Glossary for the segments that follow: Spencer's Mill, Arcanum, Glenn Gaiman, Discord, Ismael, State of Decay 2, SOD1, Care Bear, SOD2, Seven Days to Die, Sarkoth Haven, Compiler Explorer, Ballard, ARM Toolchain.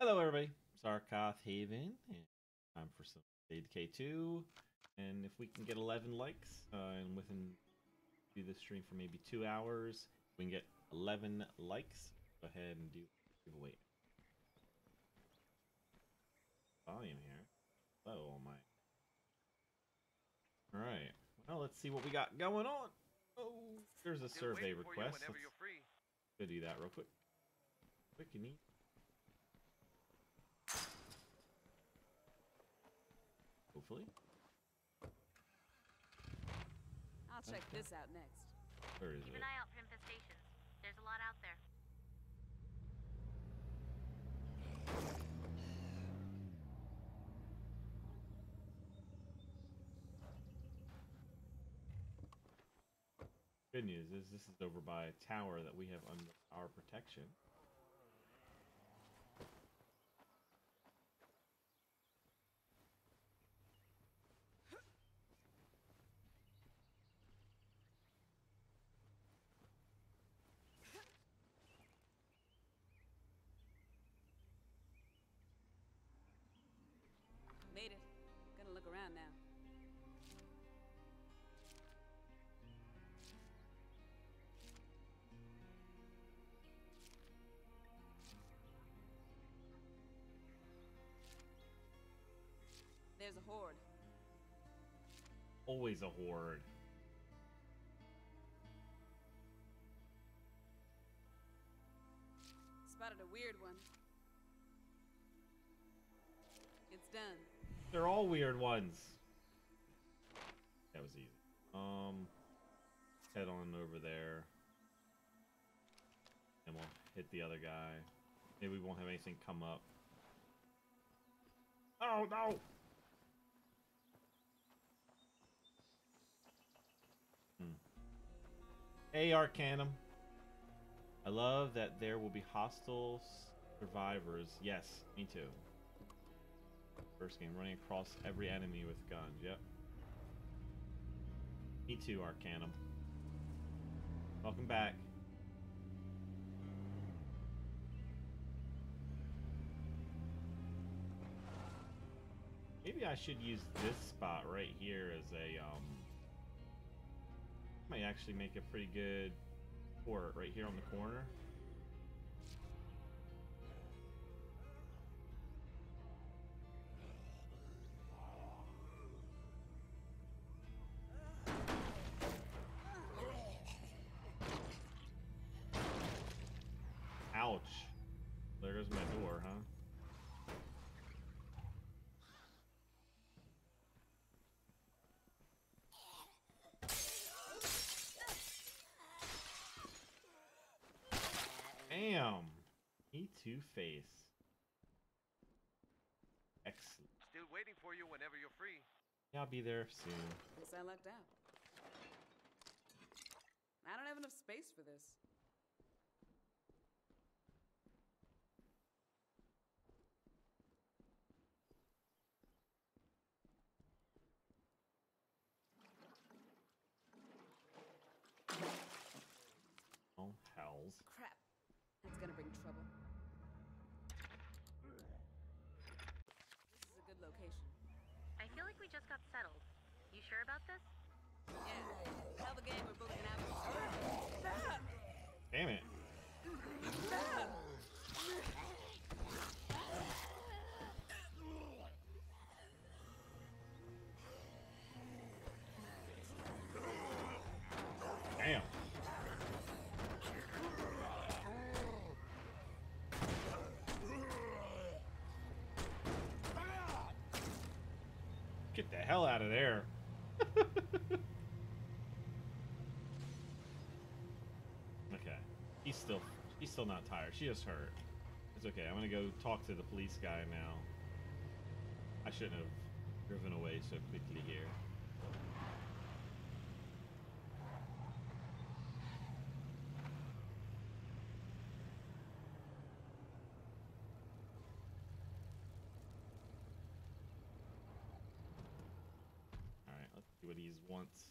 Hello everybody, Sarkoth Haven, and I'm for some State of Decay 2, and if we can get 11 likes, and within, do this stream for maybe 2 hours, if we can get 11 likes, go ahead and do giveaway. Volume here. Oh my. Alright, well let's see what we got going on. Oh, there's a survey request. Let's go do that real quick. Quick and neat. Hopefully. I'll check this out next. Where is it? Keep an eye out for infestations. There's a lot out there. Good news is this is over by a tower that we have under our protection. Made it. I'm gonna look around now. There's a horde. Always a horde. Spotted a weird one. It's done. They're all weird ones. That was easy. Head on over there. And we'll hit the other guy. Maybe we won't have anything come up. Oh no! Hey Arcanum. I love that there will be hostile survivors. Yes, me too. First game, running across every enemy with guns. Yep. Me too, Arcanum. Welcome back. Maybe I should use this spot right here as a, might actually make a pretty good fort right here on the corner. Ouch. There goes my door, huh? Damn. E2 face. Excellent. Still waiting for you whenever you're free. Yeah, I'll be there soon. Guess I lucked out. I don't have enough space for this. Oh, hells. Crap. That's gonna bring trouble. This is a good location. I feel like we just got settled. You sure about this? Yeah. Tell the game we're building an avenue. Damn it. Damn. Get the hell out of there. Okay. She's still not tired. She just hurt. It's okay. I'm going to go talk to the police guy now. I shouldn't have driven away so quickly here. What he wants.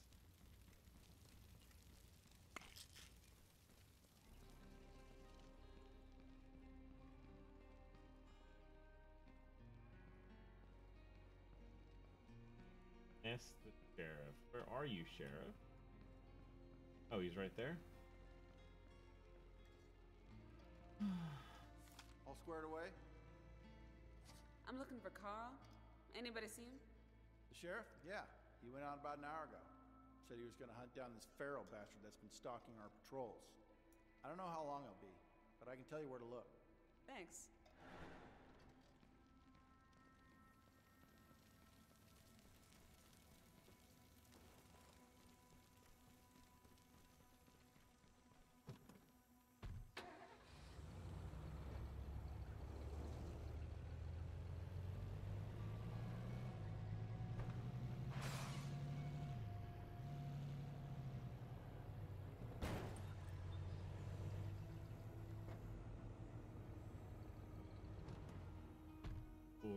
S the sheriff. Where are you, sheriff? Oh, he's right there. All squared away? I'm looking for Carl. Anybody see him? The sheriff? Yeah. He went out about an hour ago. Said he was going to hunt down this feral bastard that's been stalking our patrols. I don't know how long it'll be, but I can tell you where to look. Thanks.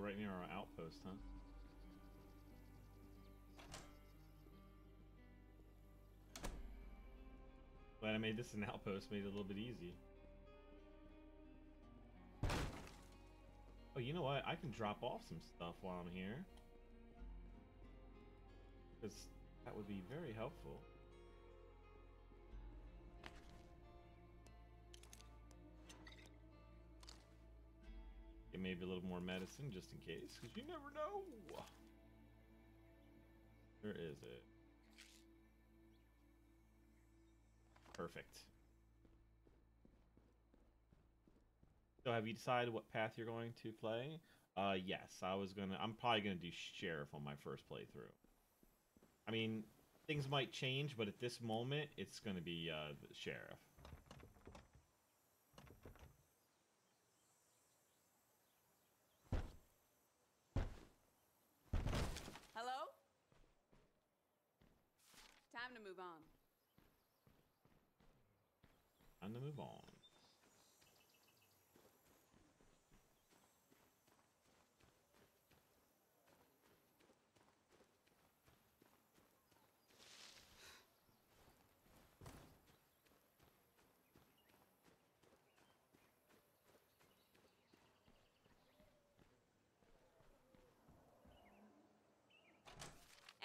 Right near our outpost, huh? Glad I made this an outpost, made it a little bit easy. Oh, you know what? I can drop off some stuff while I'm here. Because that would be very helpful. Maybe a little more medicine just in case, because you never know. Where is it? Perfect. So have you decided what path you're going to play? Yes, I'm probably gonna do sheriff on my first playthrough. I mean, things might change, but at this moment it's gonna be the sheriff. Time to move on. Time to move on.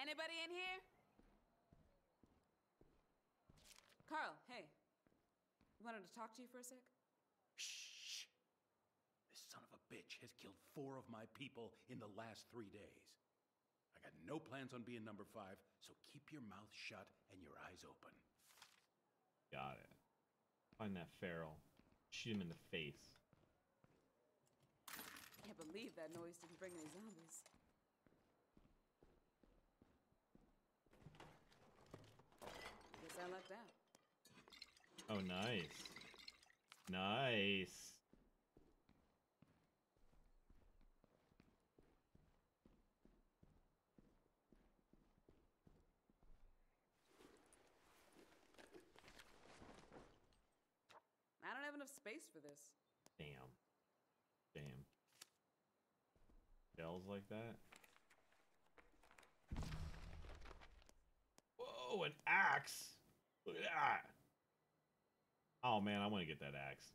Anybody in here? Carl, hey. Wanted to talk to you for a sec? Shh! This son of a bitch has killed 4 of my people in the last 3 days. I got no plans on being number 5, so keep your mouth shut and your eyes open. Got it. Find that feral. Shoot him in the face. Can't believe that noise didn't bring any zombies. Guess I lucked out. Oh, nice. Nice. I don't have enough space for this. Damn. Damn. Shells like that? Whoa, an axe! Look at that! Oh man, I want to get that axe.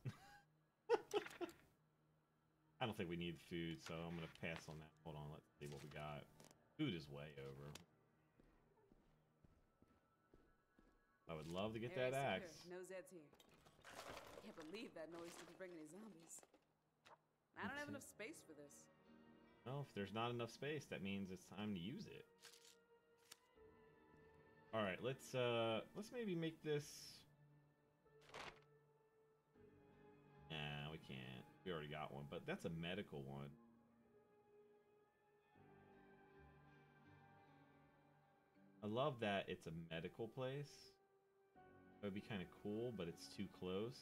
I don't think we need food, so I'm going to pass on that. Hold on, let's see what we got. Food is way over. I would love to get that axe. No Zed's here. Can't believe that noise didn't bring any zombies. I don't have enough space for this. Well, if there's not enough space, that means it's time to use it. All right, let's maybe make this... Nah, we can't. We already got one, but that's a medical one. I love that it's a medical place. That would be kind of cool, but it's too close.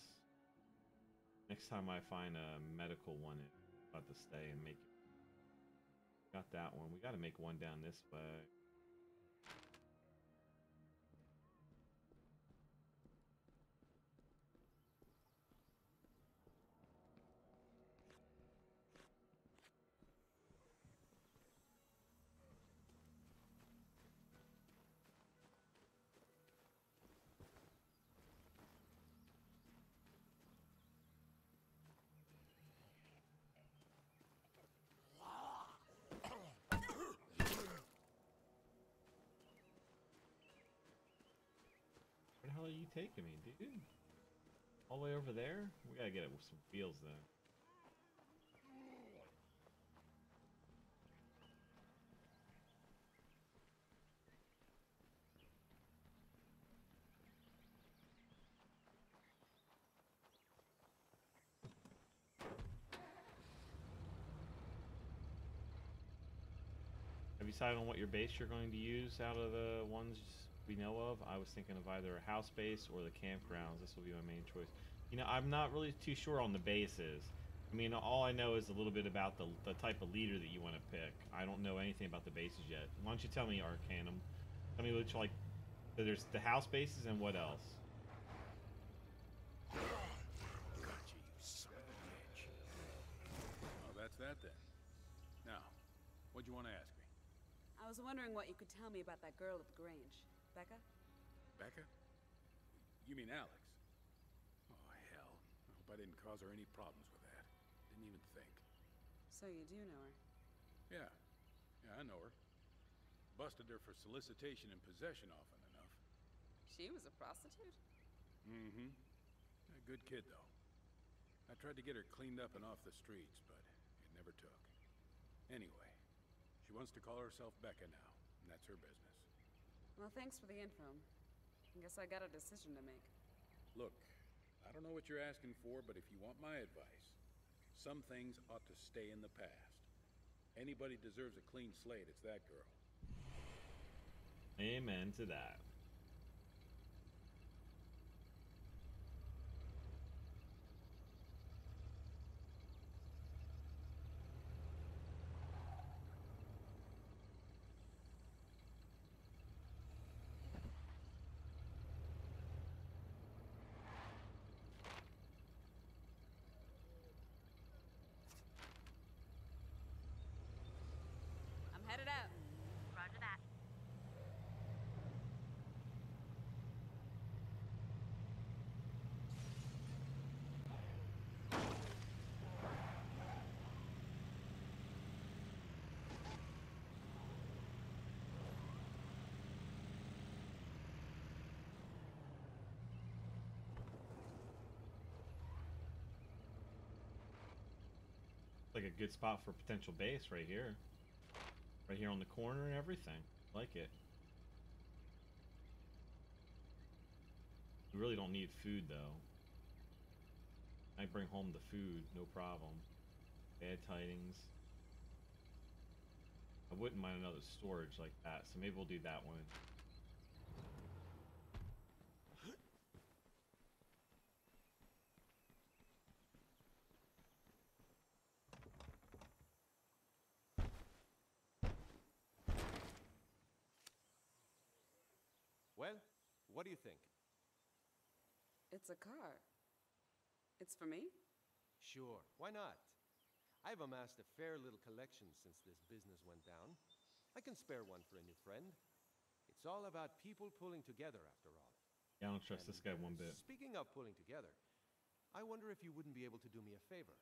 Next time I find a medical one, I'm about to stay and make it. Got that one. We got to make one down this way. are you taking me, dude? All the way over there? We gotta get it with some feels, though. Decide on what your base you're going to use out of the ones we know of. I was thinking of either a house base or the campgrounds. This will be my main choice. You know, I'm not really too sure on the bases. I mean, all I know is a little bit about the type of leader that you want to pick. I don't know anything about the bases yet. Why don't you tell me, Arcanum? Tell me which, like, there's the house bases and what else? Gotcha, you son of a bitch. Well, that's that then. Now, what'd you want to ask me? I was wondering what you could tell me about that girl at the Grange. Becca? Becca? You mean Alex? Oh, hell. I hope I didn't cause her any problems with that. Didn't even think. So you do know her? Yeah. Yeah, I know her. Busted her for solicitation and possession often enough. She was a prostitute? Mm-hmm. A good kid, though. I tried to get her cleaned up and off the streets, but it never took. Anyway. She wants to call herself Becca now, and that's her business. Well, thanks for the info. I guess I got a decision to make. Look, I don't know what you're asking for, but if you want my advice, some things ought to stay in the past. Anybody deserves a clean slate, it's that girl. Amen to that. Headed out. Roger that. Like a good spot for potential base right here. Right here on the corner and everything. Like it. We really don't need food though. I bring home the food, no problem. Bad tidings. I wouldn't mind another storage like that, so maybe we'll do that one. Well, what do you think? It's a car. It's for me? Sure, why not? I've amassed a fair little collection since this business went down. I can spare one for a new friend. It's all about people pulling together, after all. Yeah, I don't trust this guy one bit. Speaking of pulling together, I wonder if you wouldn't be able to do me a favor.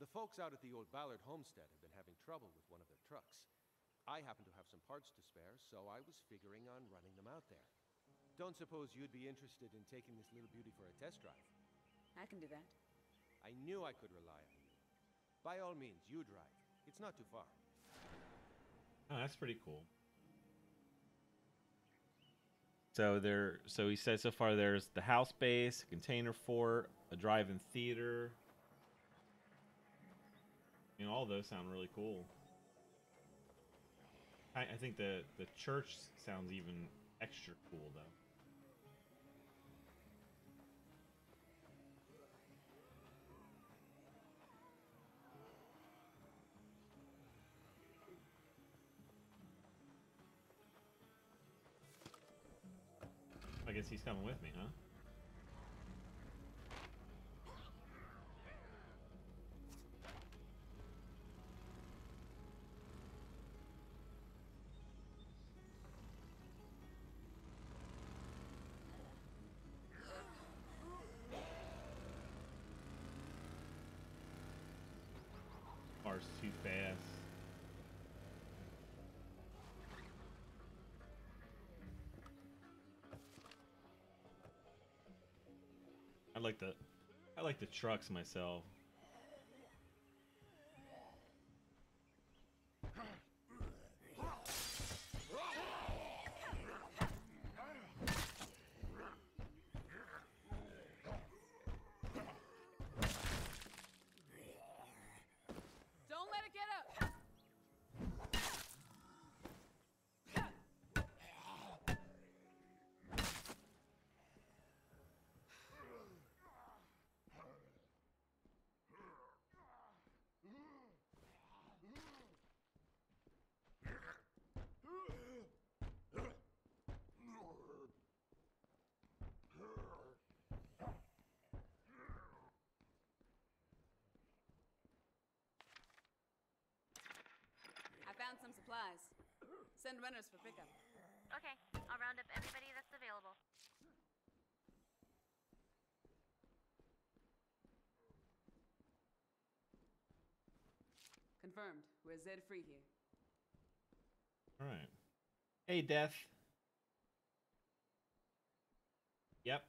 The folks out at the old Ballard homestead have been having trouble with one of their trucks. I happen to have some parts to spare, so I was figuring on running them out there. Don't suppose you'd be interested in taking this little beauty for a test drive? I can do that. I knew I could rely on you. By all means, you drive. It's not too far. Oh, that's pretty cool. So he said so far there's the house base, a container fort, a drive-in theater. You know, all those sound really cool. I think the church sounds even extra cool, though. I guess he's coming with me, huh? Too fast. I like the trucks myself. Found some supplies. Send runners for pickup. Okay, I'll round up everybody that's available. Confirmed. We're Zed free here. All right. Hey, Death. Yep.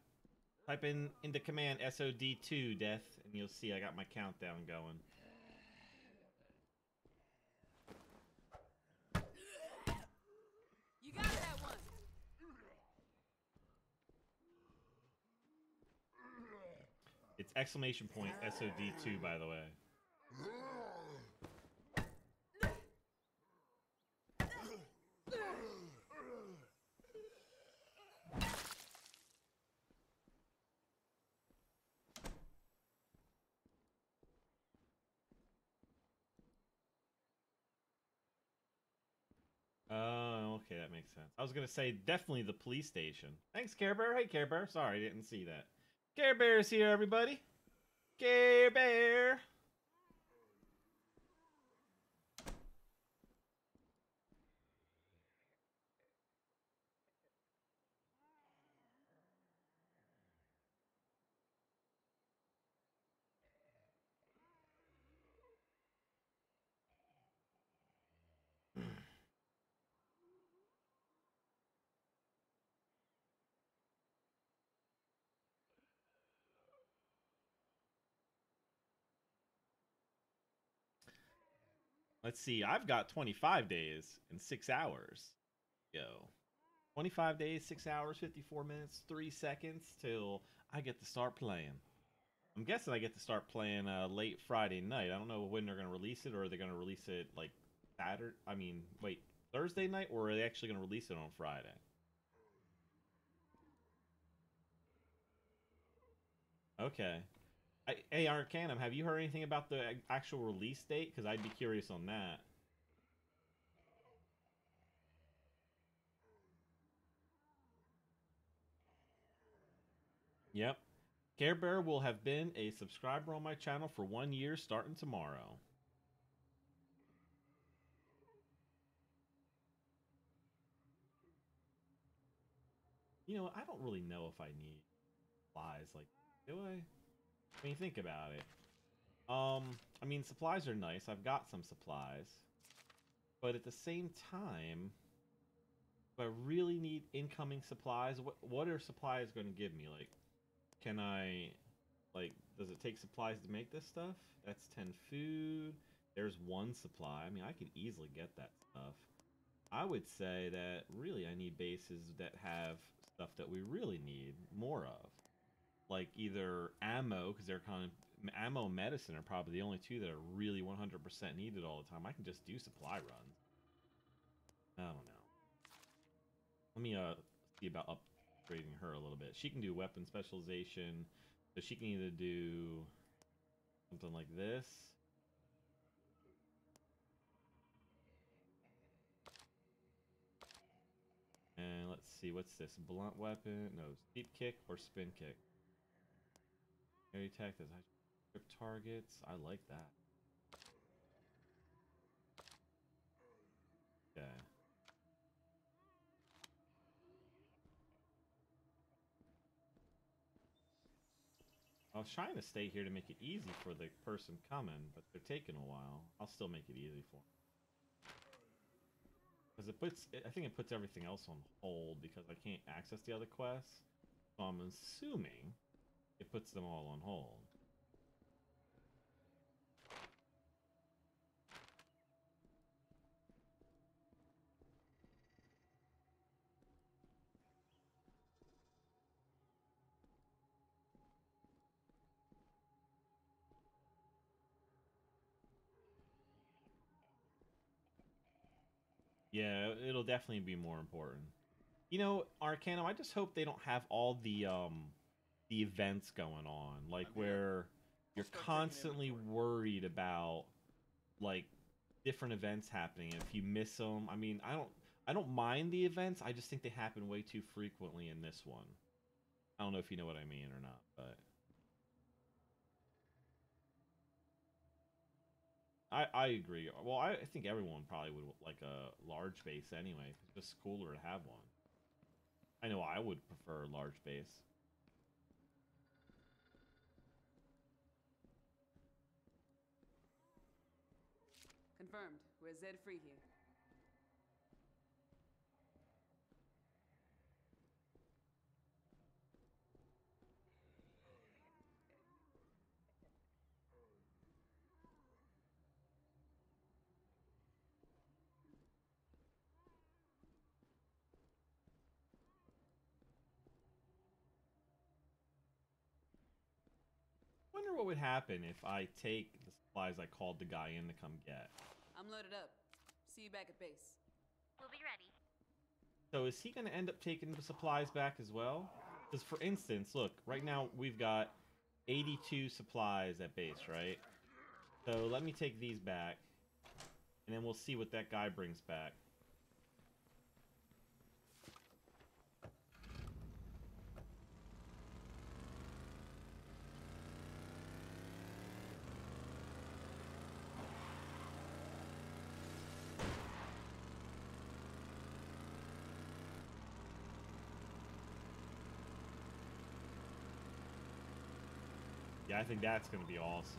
Type in the command SOD2, Death, and you'll see I got my countdown going. It's exclamation point SOD2, by the way. Oh, okay, that makes sense. I was gonna say definitely the police station. Thanks, Care Bear. Hey, Care Bear. Sorry, I didn't see that. Care Bear is here, everybody. Care Bear. Let's see, I've got 25 days and 6 hours. Yo. 25 days, 6 hours, 54 minutes, 3 seconds till I get to start playing. I'm guessing I get to start playing late Friday night. I don't know when they're going to release it, or are they going to release it like Saturday? I mean, wait, Thursday night, or are they actually going to release it on Friday? Okay. Hey, Arcanum, have you heard anything about the actual release date? Because I'd be curious on that. Yep. Care Bear will have been a subscriber on my channel for 1 year starting tomorrow. You know, I don't really know if I need supplies. Like, do I? I mean, think about it. I mean, supplies are nice. I've got some supplies. But at the same time, do I really need incoming supplies? What are supplies going to give me? Like, can I... Like, does it take supplies to make this stuff? That's 10 food. There's 1 supply. I mean, I can easily get that stuff. I would say that, really, I need bases that have stuff that we really need more of. Like either ammo, because they're kind of ammo and medicine are probably the only two that are really 100% needed all the time. I can just do supply runs. I don't know. Let me see about upgrading her a little bit. She can do weapon specialization, so she can either do something like this. And let's see, what's this? Blunt weapon? No, deep kick or spin kick. Air attack does grip targets. I like that. Okay. I was trying to stay here to make it easy for the person coming, but they're taking a while. I'll still make it easy for them. Because it puts, I think it puts everything else on hold because I can't access the other quests. So I'm assuming it puts them all on hold. Yeah, it'll definitely be more important. You know, Arcanum, I just hope they don't have all the events going on, like where you're constantly worried about like different events happening. And if you miss them, I mean, I don't mind the events. I just think they happen way too frequently in this one. I don't know if you know what I mean or not, but I agree. Well, I think everyone probably would like a large base anyway. It's just cooler to have one. I know I would prefer a large base. Confirmed. We're Zed free here. What would happen if I take the supplies I called the guy in to come get? I'm loaded up. See you back at base. We'll be ready. So is he going to end up taking the supplies back as well? Because for instance, look, right now we've got 82 supplies at base, right? So let me take these back, and then we'll see what that guy brings back. I think that's going to be awesome.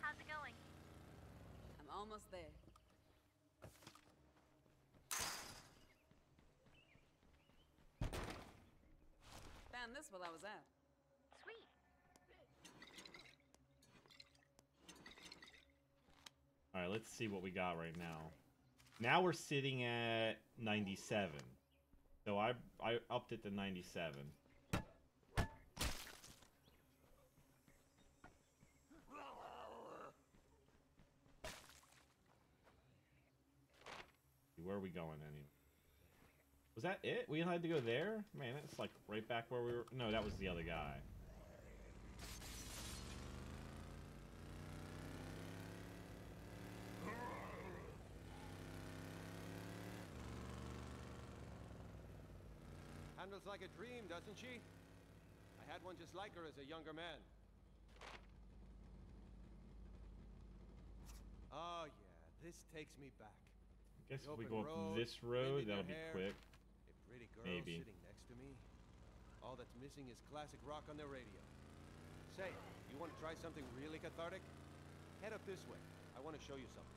How's it going? I'm almost there. Found this while I was out. Sweet. All right, let's see what we got right now. Now we're sitting at 97. So I upped it to 97. Where are we going anyway? Was that it? We had to go there? Man, that's like right back where we were. No, that was the other guy. Handles like a dream, doesn't she? I had one just like her as a younger man. Oh yeah, this takes me back. I guess if we go up this road, that'll be quick. A pretty girl sitting next to me. All that's missing is classic rock on the radio. Say, you want to try something really cathartic? Head up this way. I want to show you something.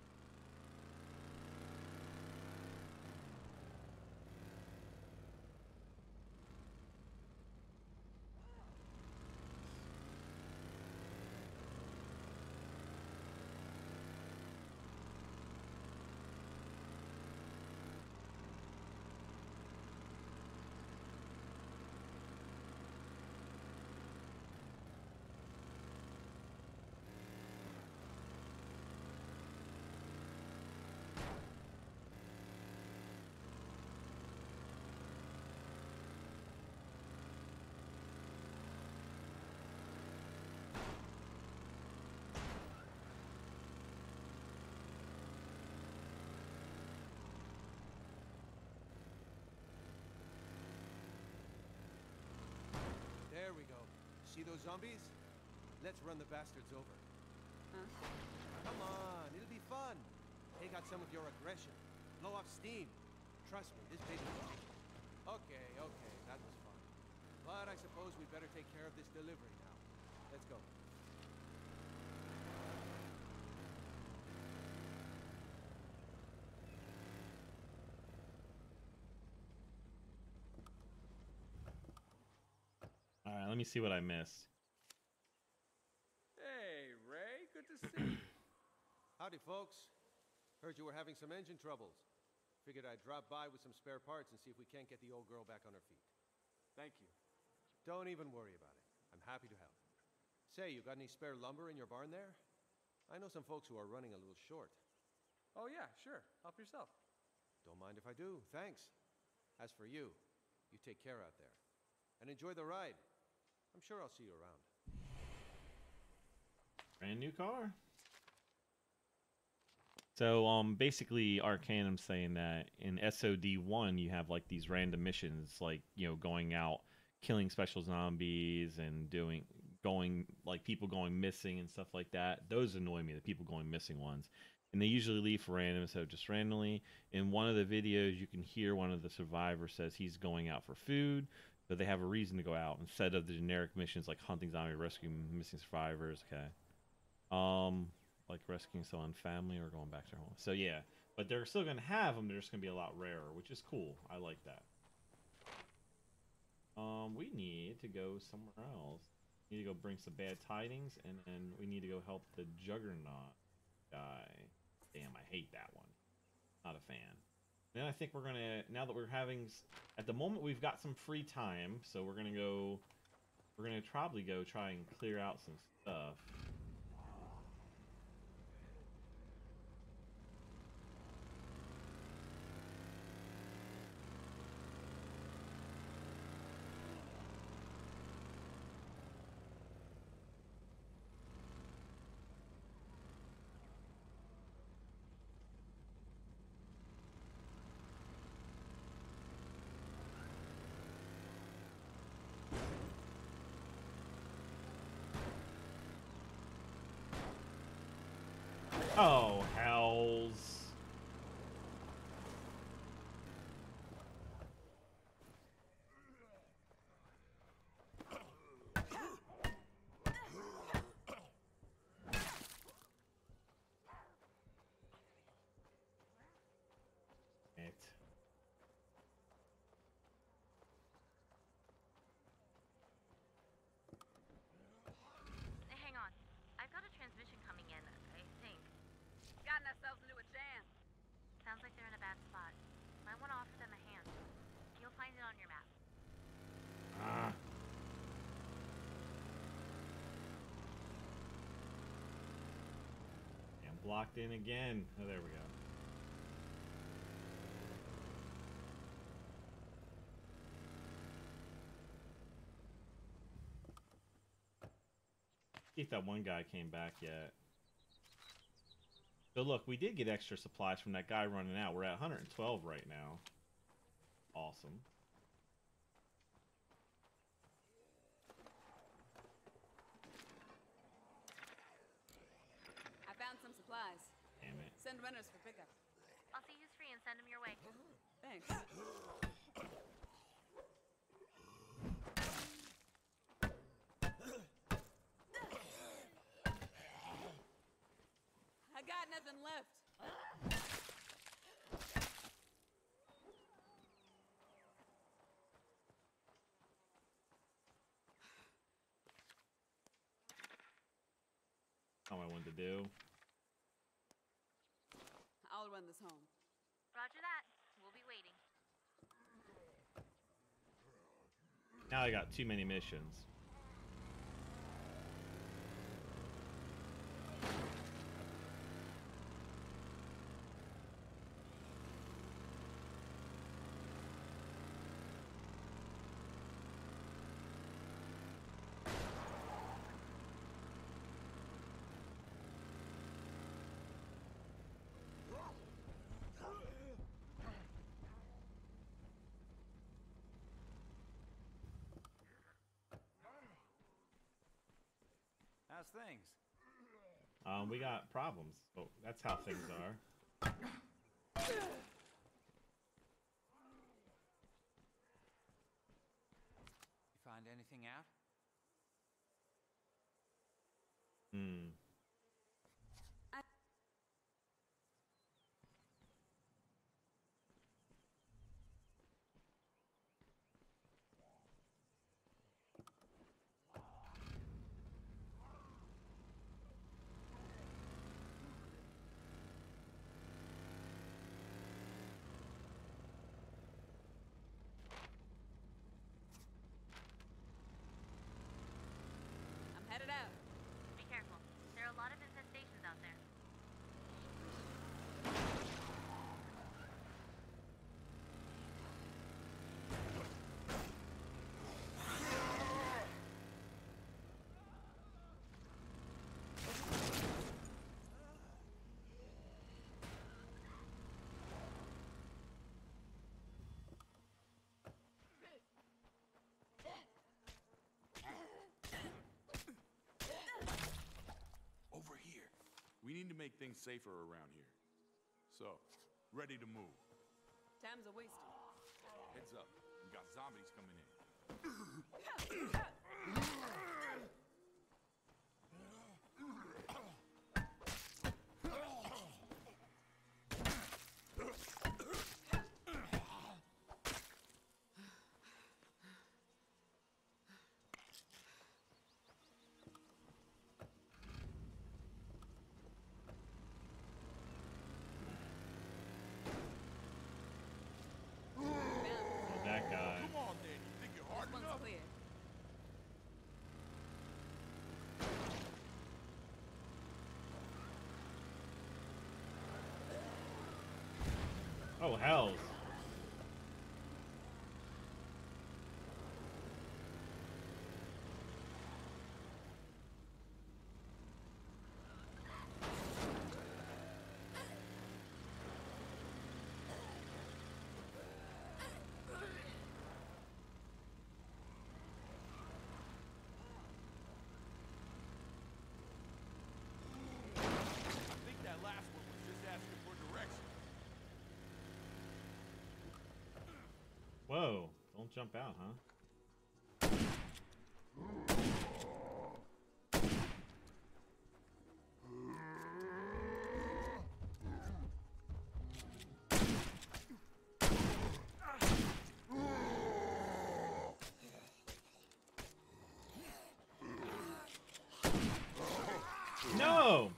There we go. See those zombies? Let's run the bastards over. Huh? Come on, it'll be fun. Take out some of your aggression. Blow off steam. Trust me, this page is long. Okay, that was fun. But I suppose we better take care of this delivery now. Let's go. All right, let me see what I missed. Hey, Ray, good to see you. Howdy, folks. Heard you were having some engine troubles. Figured I'd drop by with some spare parts and see if we can't get the old girl back on her feet. Thank you. Don't even worry about it. I'm happy to help. Say, you got any spare lumber in your barn there? I know some folks who are running a little short. Oh, yeah, sure. Help yourself. Don't mind if I do. Thanks. As for you, you take care out there. And enjoy the ride. I'm sure I'll see you around. Brand new car. So basically Arcanum's saying that in SOD1 you have like these random missions, like, you know, going out killing special zombies and people going missing and stuff like that. Those annoy me, the people going missing ones. And they usually leave for random, so just randomly. In one of the videos you can hear one of the survivors says he's going out for food, but they have a reason to go out instead of the generic missions like hunting zombies, rescuing missing survivors, okay. Like rescuing someone's family or going back to their home. So yeah, but they're still going to have them. They're just going to be a lot rarer, which is cool. I like that. We need to go somewhere else. We need to go bring some bad tidings, and then we need to go help the Juggernaut guy. Damn, I hate that one. Not a fan. Then I think we're going to, now that we're having, at the moment we've got some free time, so we're going to go, we're going to probably go try and clear out some stuff. Oh, hells. It. Hang on. I've got a transmission coming in, I think. Gotten ourselves into a jam. Sounds like they're in a bad spot. Might want to offer them a hand. You'll find it on your map. Ah. I'm blocked in again. Oh, there we go. See if that one guy came back yet. So look, we did get extra supplies from that guy running out. We're at 112 right now. Awesome. I found some supplies. Damn it. Send runners for pickup. I'll see who's free and send them your way. Thanks. I got nothing left. All I wanted to do. I'll run this home. Roger that. We'll be waiting. Now I got too many missions. How's things? We got problems. Oh, that's how things are. You find anything out? it out. Be careful. There are a lot of infestations out there. We need to make things safer around here. So, ready to move. Time's a waste. Heads up, we got zombies coming in. Oh, hells. Whoa, don't jump out, huh? No!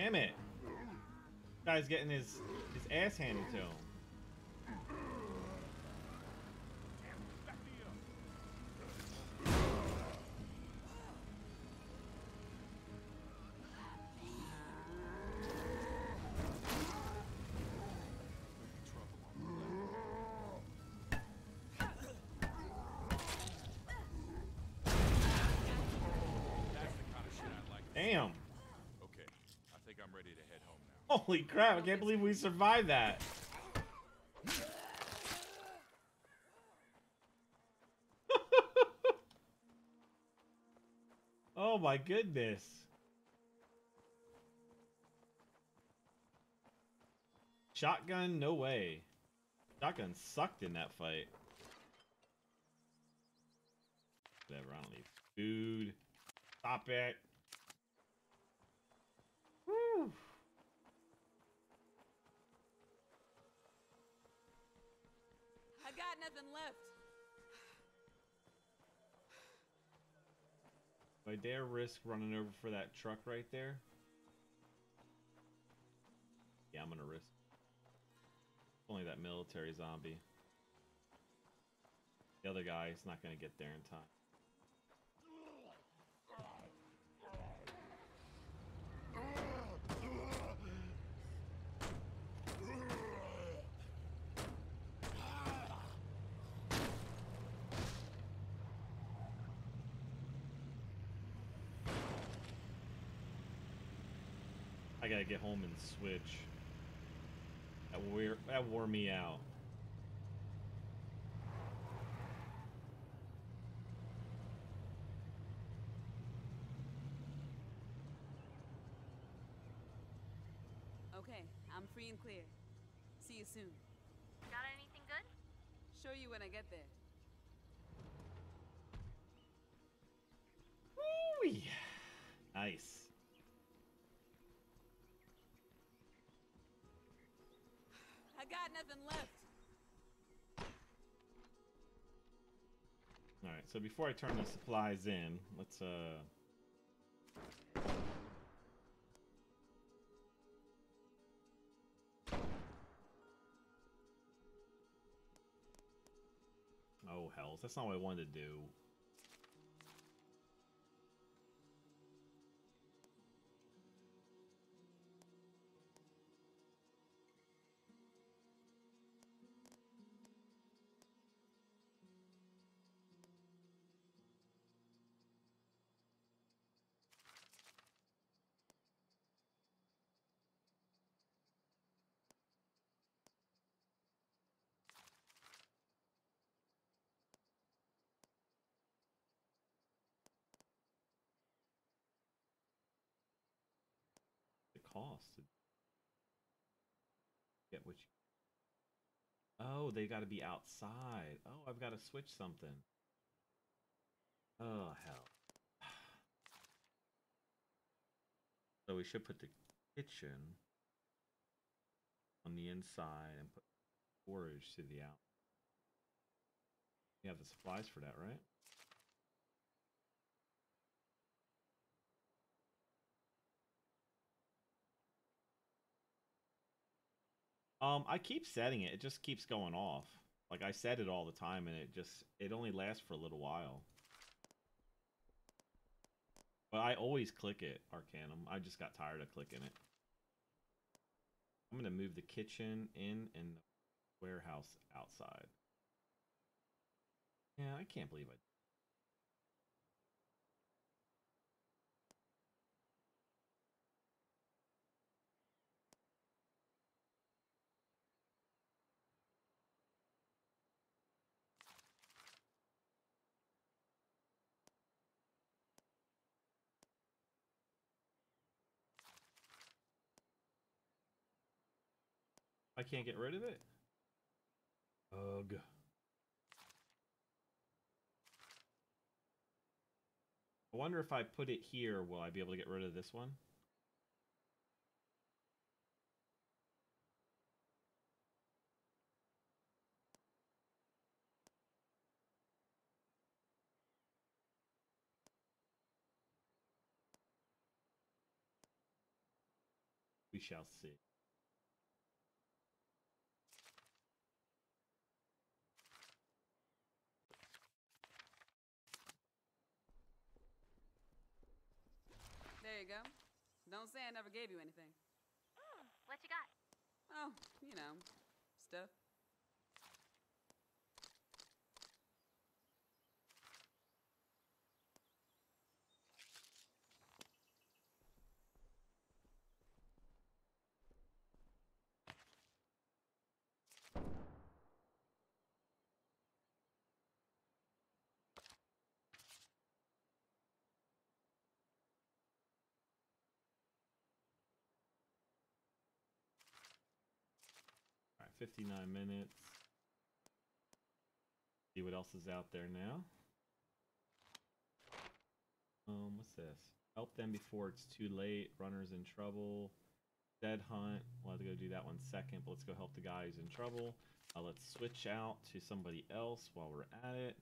Damn it! Guy's getting his ass handed to him. Damn! Okay, I think I'm ready to head home now. Holy crap, I can't believe we survived that. Oh my goodness. Shotgun, no way. Shotgun sucked in that fight. Whatever, I don't need food. Stop it. Woo. I got nothing left. If I dare risk running over for that truck right there. Yeah, I'm gonna risk. Only that military zombie. The other guy is not gonna get there in time. I gotta get home and switch. That wore me out. Okay, I'm free and clear. See you soon. Got anything good? Show you when I get there. Uy, nice. I got nothing left. All right, so before I turn the supplies in, let's oh, hells, that's not what I wanted to do. Cost to get what you... Oh, they got to be outside. Oh, I've got to switch something. Oh, hell. So we should put the kitchen on the inside and put storage to the out. You have the supplies for that, right? I keep setting it. It just keeps going off. Like, I set it all the time, and it only lasts for a little while. But I always click it, Arcanum. I just got tired of clicking it. I'm going to move the kitchen in and the warehouse outside. Yeah, I can't believe I did. I can't get rid of it. Ugh. I wonder if I put it here, will I be able to get rid of this one? We shall see. There you go. Don't say I never gave you anything. Mm, what you got? Oh, you know, stuff. Alright, 59 minutes. See what else is out there now. What's this? Help them before it's too late. Runner's in trouble. Dead hunt. We'll have to go do that one second, but let's go help the guy who's in trouble. Let's switch out to somebody else while we're at it.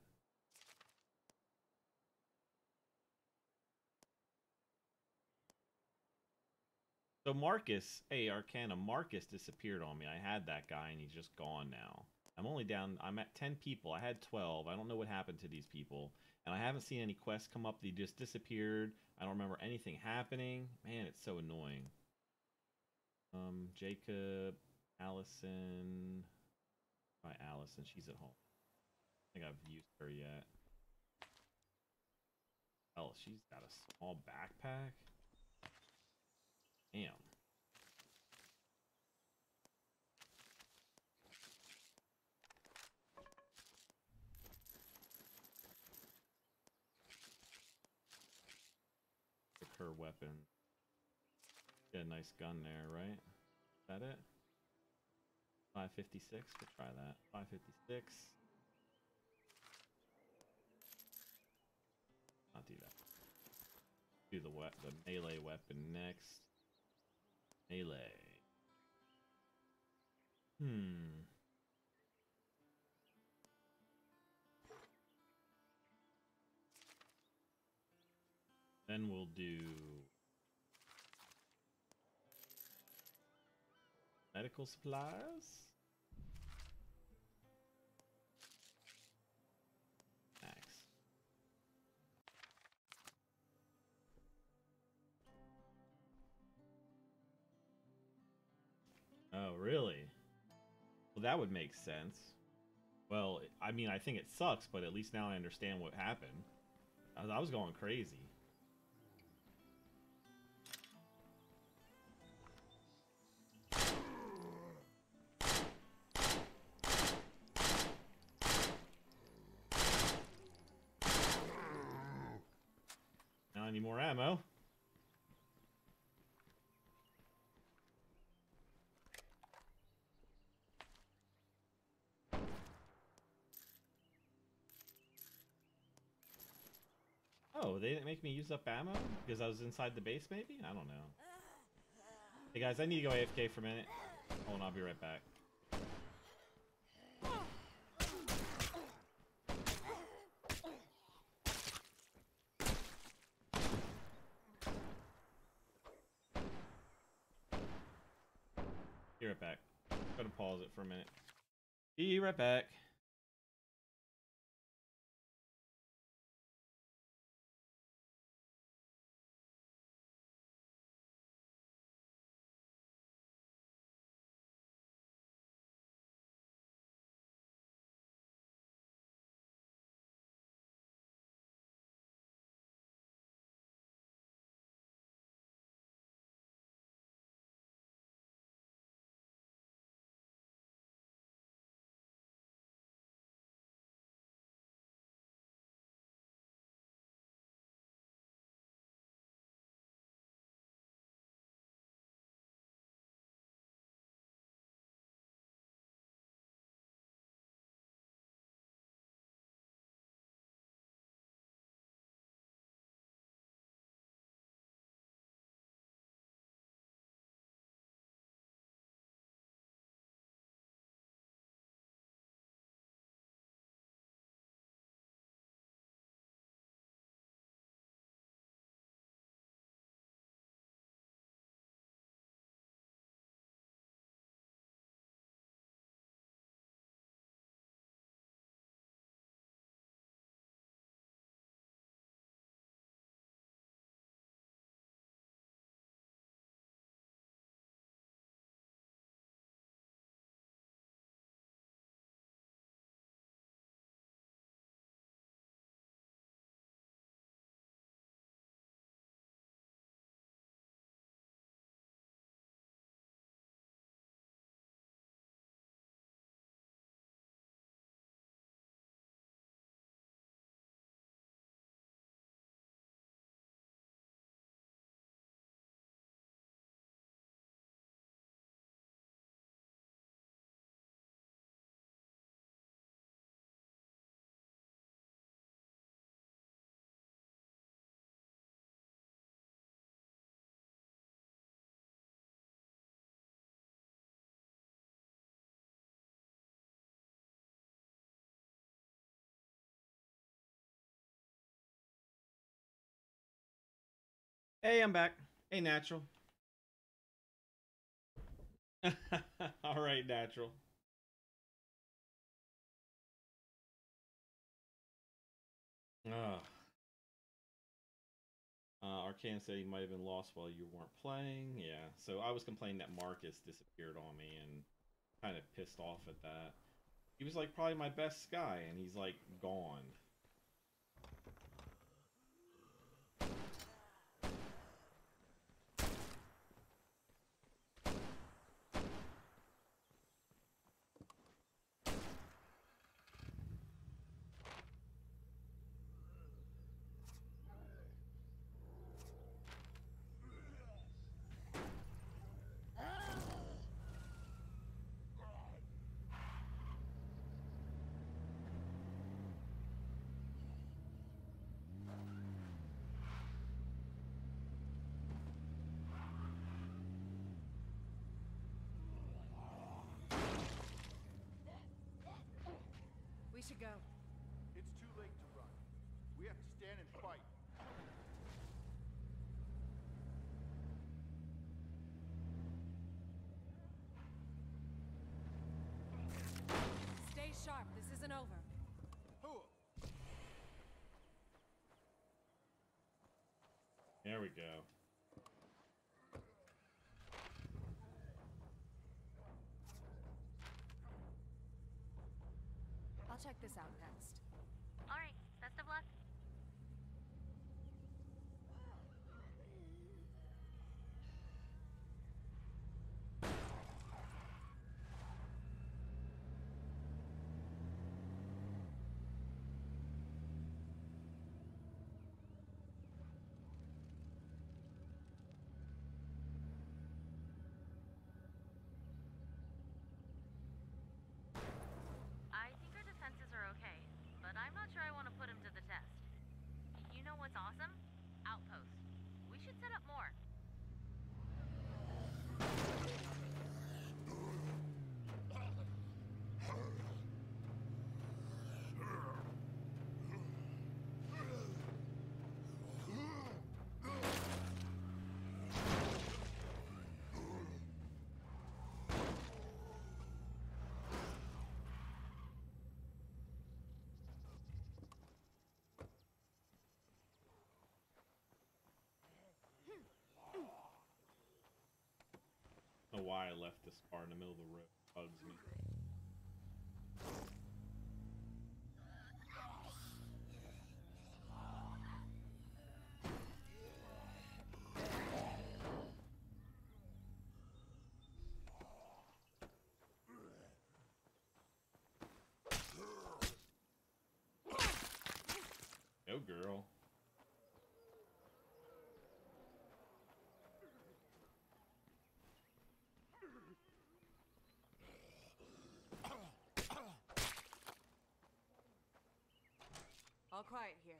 So Marcus, hey Arcana, Marcus disappeared on me. I had that guy and he's just gone now. I'm only down, I'm at 10 people. I had 12. I don't know what happened to these people. And I haven't seen any quests come up. They just disappeared. I don't remember anything happening. Man, it's so annoying. Jacob, Allison. Right, Allison, she's at home. I don't think I've used her yet. Oh, she's got a small backpack. Damn. Pick her weapon. Get a nice gun there, right? that it? 556, we'll try that. 556. Not do that. Do the melee weapon next. Melee. Hmm. Then we'll do medical supplies. Axe. Oh, really? Well, that would make sense. Well, I mean, I think it sucks, but at least now I understand what happened. I was going crazy. I need more ammo. Oh, they didn't make me use up ammo? Because I was inside the base, maybe? I don't know. Hey guys, I need to go AFK for a minute. Hold on, I'll be right back. Be right back. I'm gonna pause it for a minute. Be right back. Hey, I'm back. Hey, Natural. All right, Natural. Arcanum said he might have been lost while you weren't playing. Yeah, so I was complaining that Marcus disappeared on me and kind of pissed off at that. He was like probably my best guy, and he's like gone. to go. It's too late to run. We have to stand and fight. Stay sharp. This isn't over. Whoa. There we go. I'll check this out next. All right, best of luck. Awesome. Outpost. We should set up more. Why I left this car in the middle of the road bugs me. No girl. All quiet here.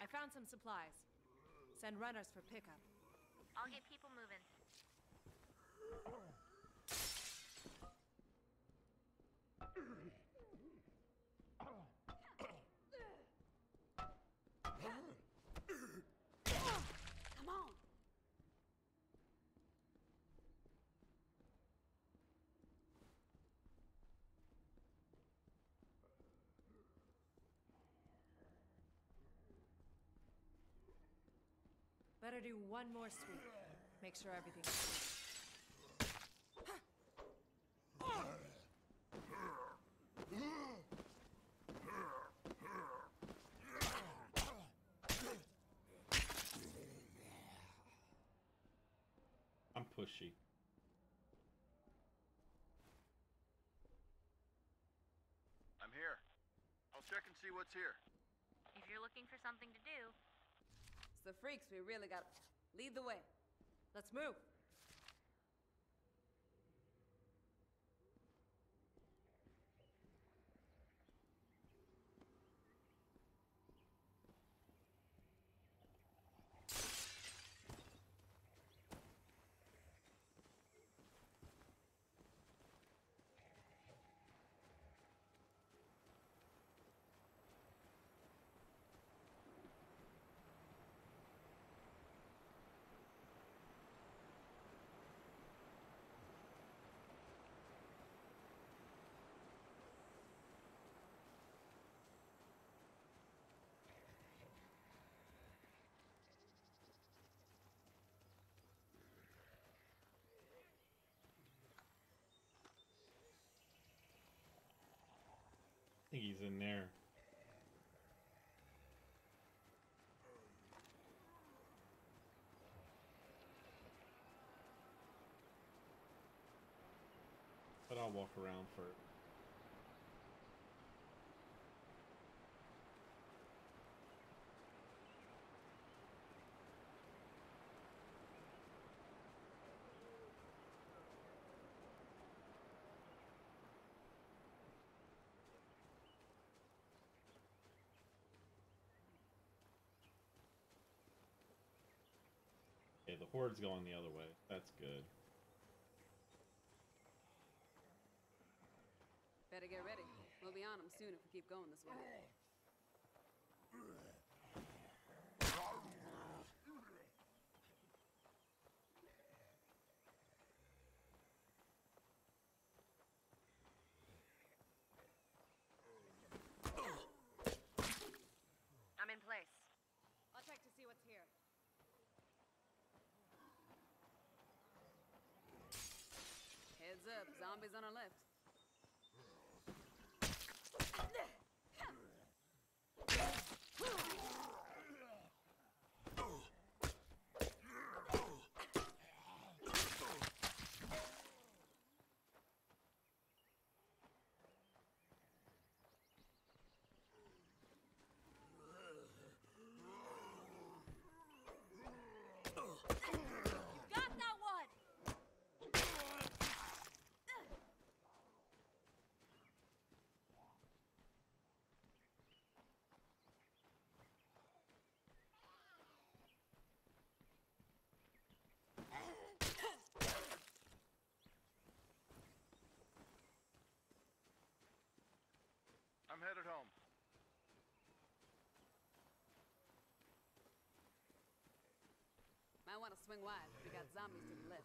I found some supplies. Send runners for pickup. I'll get people moving. Better do one more sweep. Make sure everything's clean. I'm pushy. I'm here. I'll check and see what's here. If you're looking for something to do, the freaks, we really got to lead the way. Let's move. I think he's in there. But I'll walk around for it. The horde's going the other way. That's good. Better get ready. We'll be on them soon if we keep going this way. I'm in place. I'll check to see what's here. Heads up, zombies on our left. I'm headed home. Might want to swing wide. We got zombies to the left.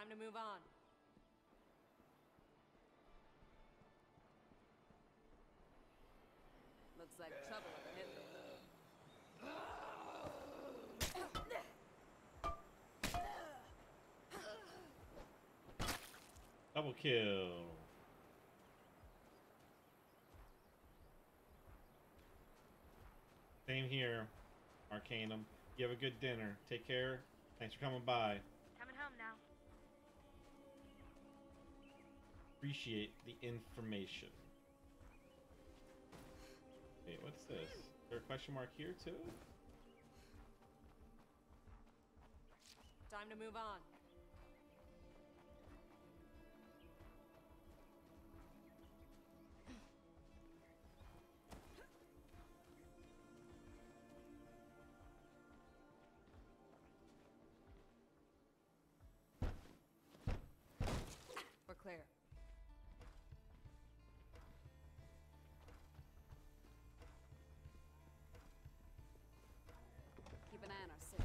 Time to move on. Looks like trouble up ahead. Double kill. Same here, Arcanum. You have a good dinner. Take care. Thanks for coming by. Coming home now. Appreciate the information. Wait, what's this? Is there a question mark here too? Time to move on. We're clear. Keep an eye on our city.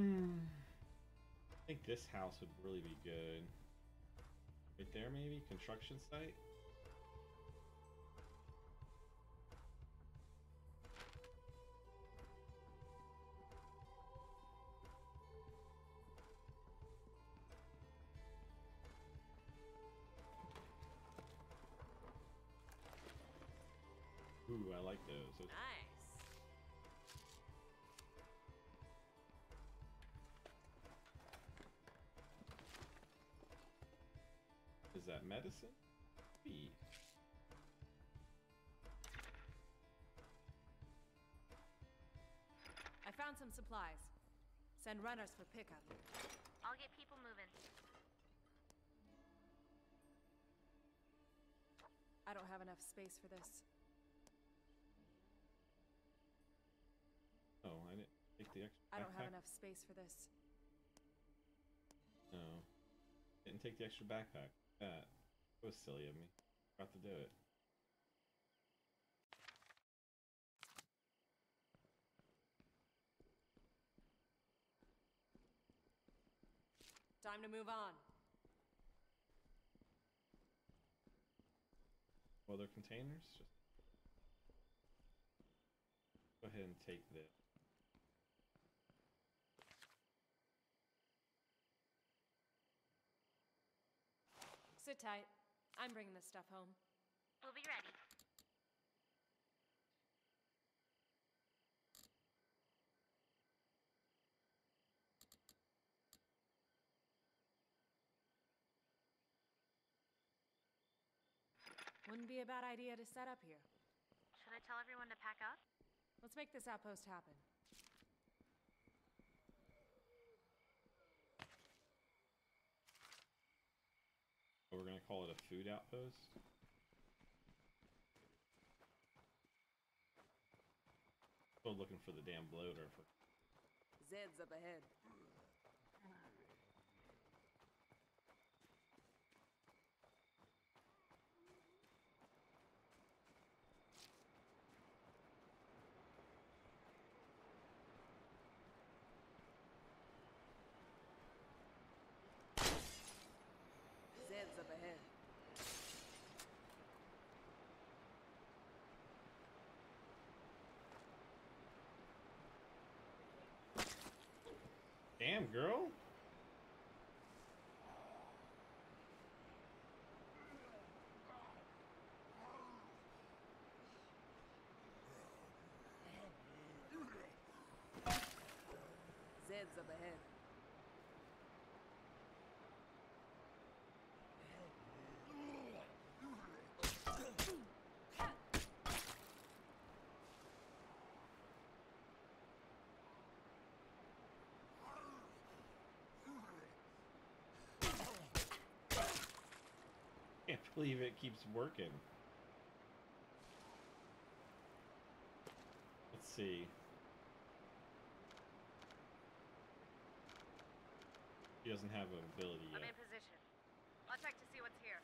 I think this house would really be good. Right there, maybe? Construction site? Ooh, I like those. Nice. Is that medicine? B. I found some supplies. Send runners for pickup. I'll get people moving. I don't have enough space for this. Oh, I didn't take the extra backpack. I don't have enough space for this. No. Didn't take the extra backpack. That was silly of me. Forgot to do it. Time to move on. Other containers? Just go ahead and take this. Sit tight. I'm bringing this stuff home. We'll be ready. Wouldn't be a bad idea to set up here. Should I tell everyone to pack up? Let's make this outpost happen. Oh, we're gonna call it a food outpost? Still looking for the damn bloater for... Zed's up ahead. Damn, girl. Zed's up ahead. I can't believe it keeps working. Let's see. He doesn't have an ability yet. I'm in position. I'll check to see what's here.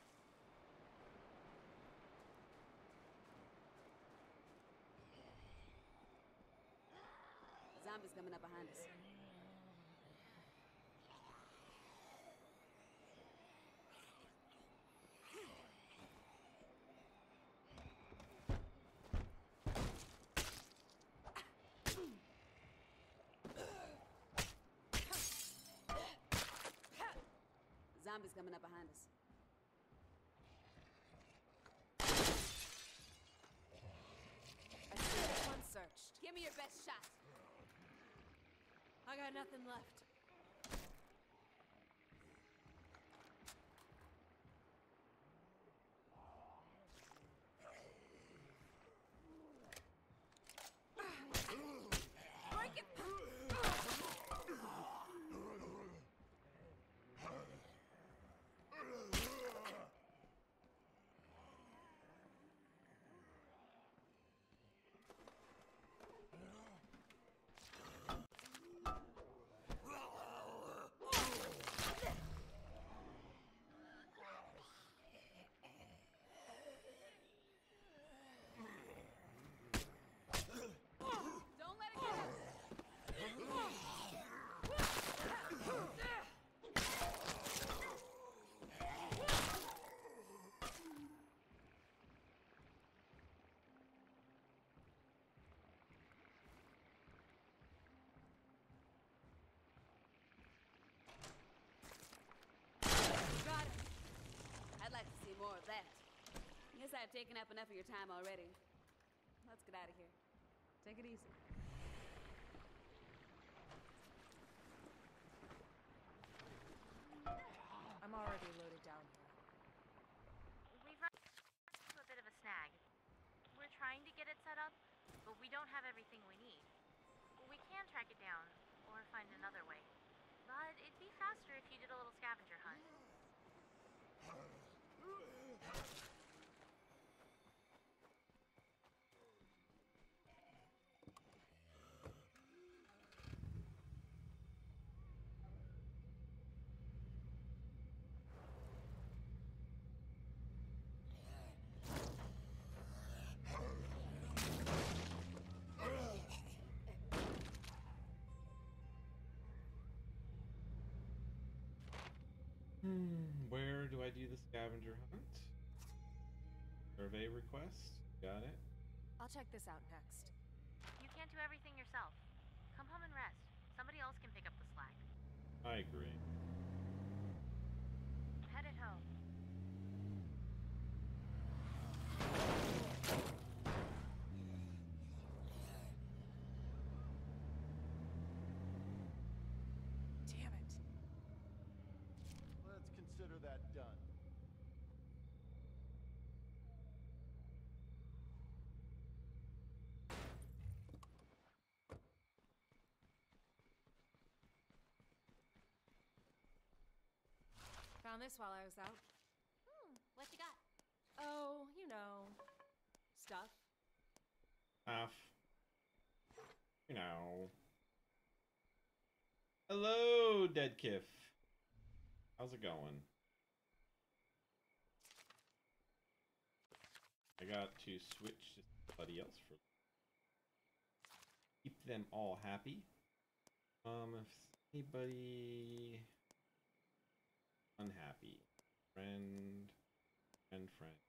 Zombies coming up behind us. Zombies coming up behind us. I see one searched. Give me your best shot. I got nothing left. I'd like to see more of that. Guess I've taken up enough of your time already. out of here. Take it easy. I'm already loaded down here. We've run into a bit of a snag. We're trying to get it set up, but we don't have everything we need. We can track it down, or find another way. But it'd be faster if you did a little scavenger hunt. Where do I do the scavenger hunt? Survey request. Got it. I'll check this out next. You can't do everything yourself. Come home and rest. Somebody else can pick up the slack. I agree. Headed home. Consider that done. Found this while I was out. What you got? Oh, you know, stuff. Stuff. You know. Hello, Deadkiff. How's it going? I got to switch to somebody else for... keep them all happy. If anybody... unhappy. Friend... and friend.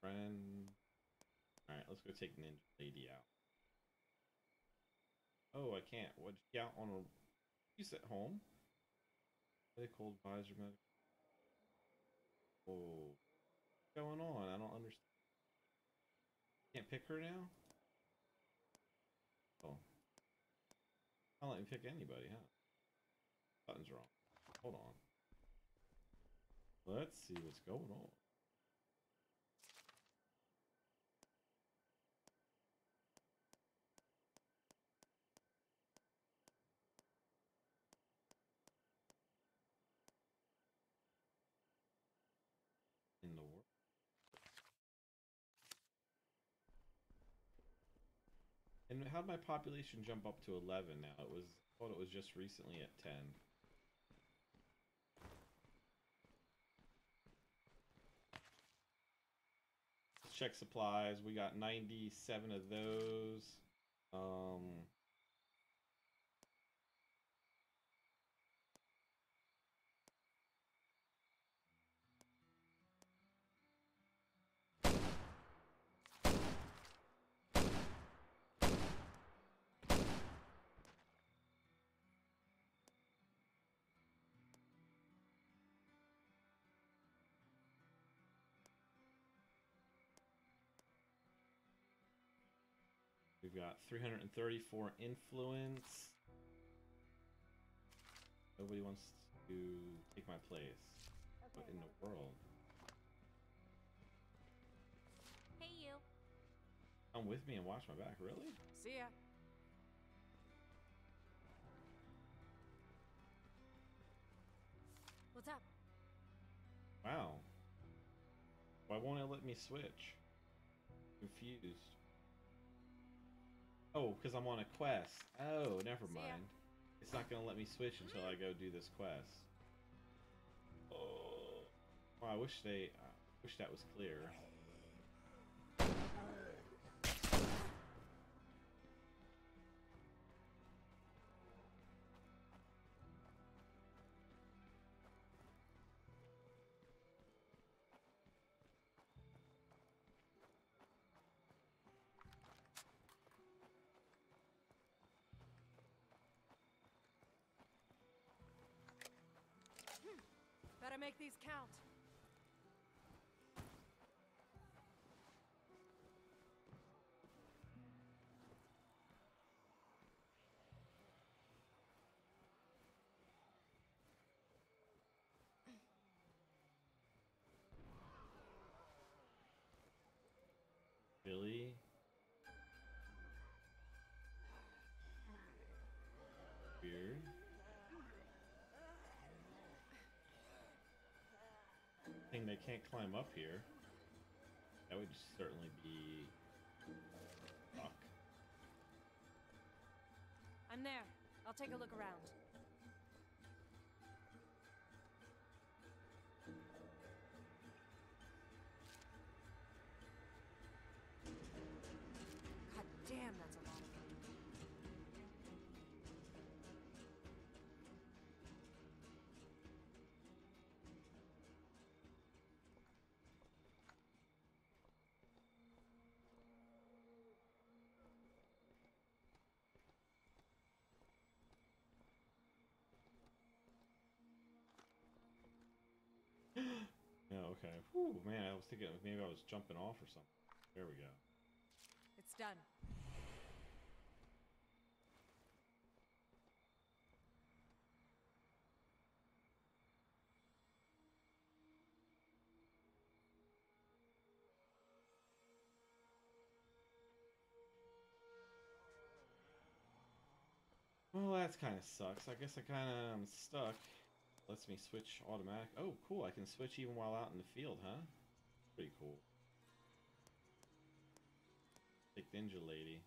Friend... Alright, let's go take Ninja Lady out. Oh, I can't. What'd you out on a... He's at home. Medical advisor, medical. Oh, what's going on? I don't understand. Can't pick her now? Oh. I'll let me pick anybody, huh? Button's wrong. Hold on. Let's see what's going on. In the world. And how'd my population jump up to 11 now? It was, I thought it was just recently at 10. Let's check supplies. We got 97 of those. We've got 334 influence. Nobody wants to take my place. Okay. What in the world? Hey, you. Come with me and watch my back, really? See ya. What's up? Wow. Why won't it let me switch? Confused. Oh, because I'm on a quest. Oh, never mind. It's not going to let me switch until I go do this quest. Oh, well, I wish that was clear. Better make these count. Billy. Beard. Thing they can't climb up here. That would certainly be luck. I'm there. I'll take a look around. God damn, that's a lot. Okay. Whew, man, I was thinking maybe I was jumping off or something. There we go. It's done. Well, that's kind of sucks. I guess I kind of am stuck. Lets me switch automatic. Oh, cool. I can switch even while out in the field, huh? Pretty cool. Big ninja lady.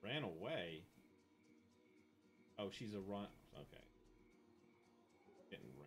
Ran away? Oh, she's a run. Okay. Getting ran.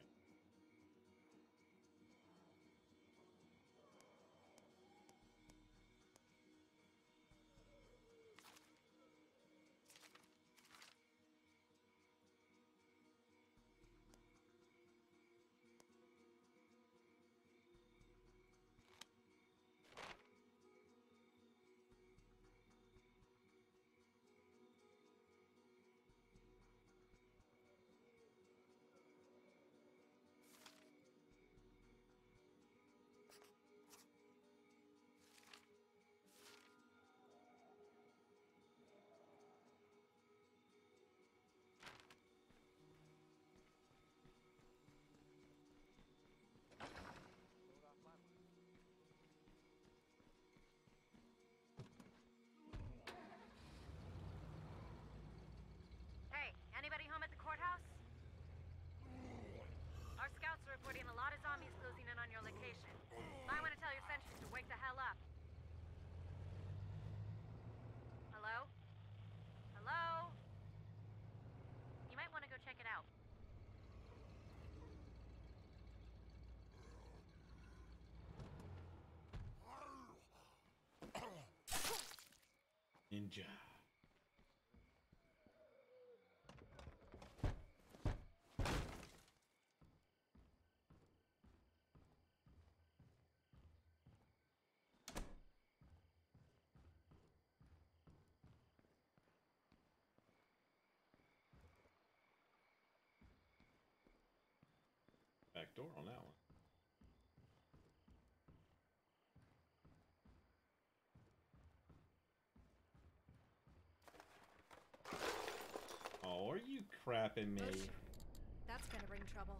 Anybody home at the courthouse? Our scouts are reporting a lot of zombies closing in on your location. Might want to tell your sentries to wake the hell up. Hello? Hello? You might want to go check it out. Ninja. Back door on that one. Oh, are you crapping me? That's gonna bring trouble.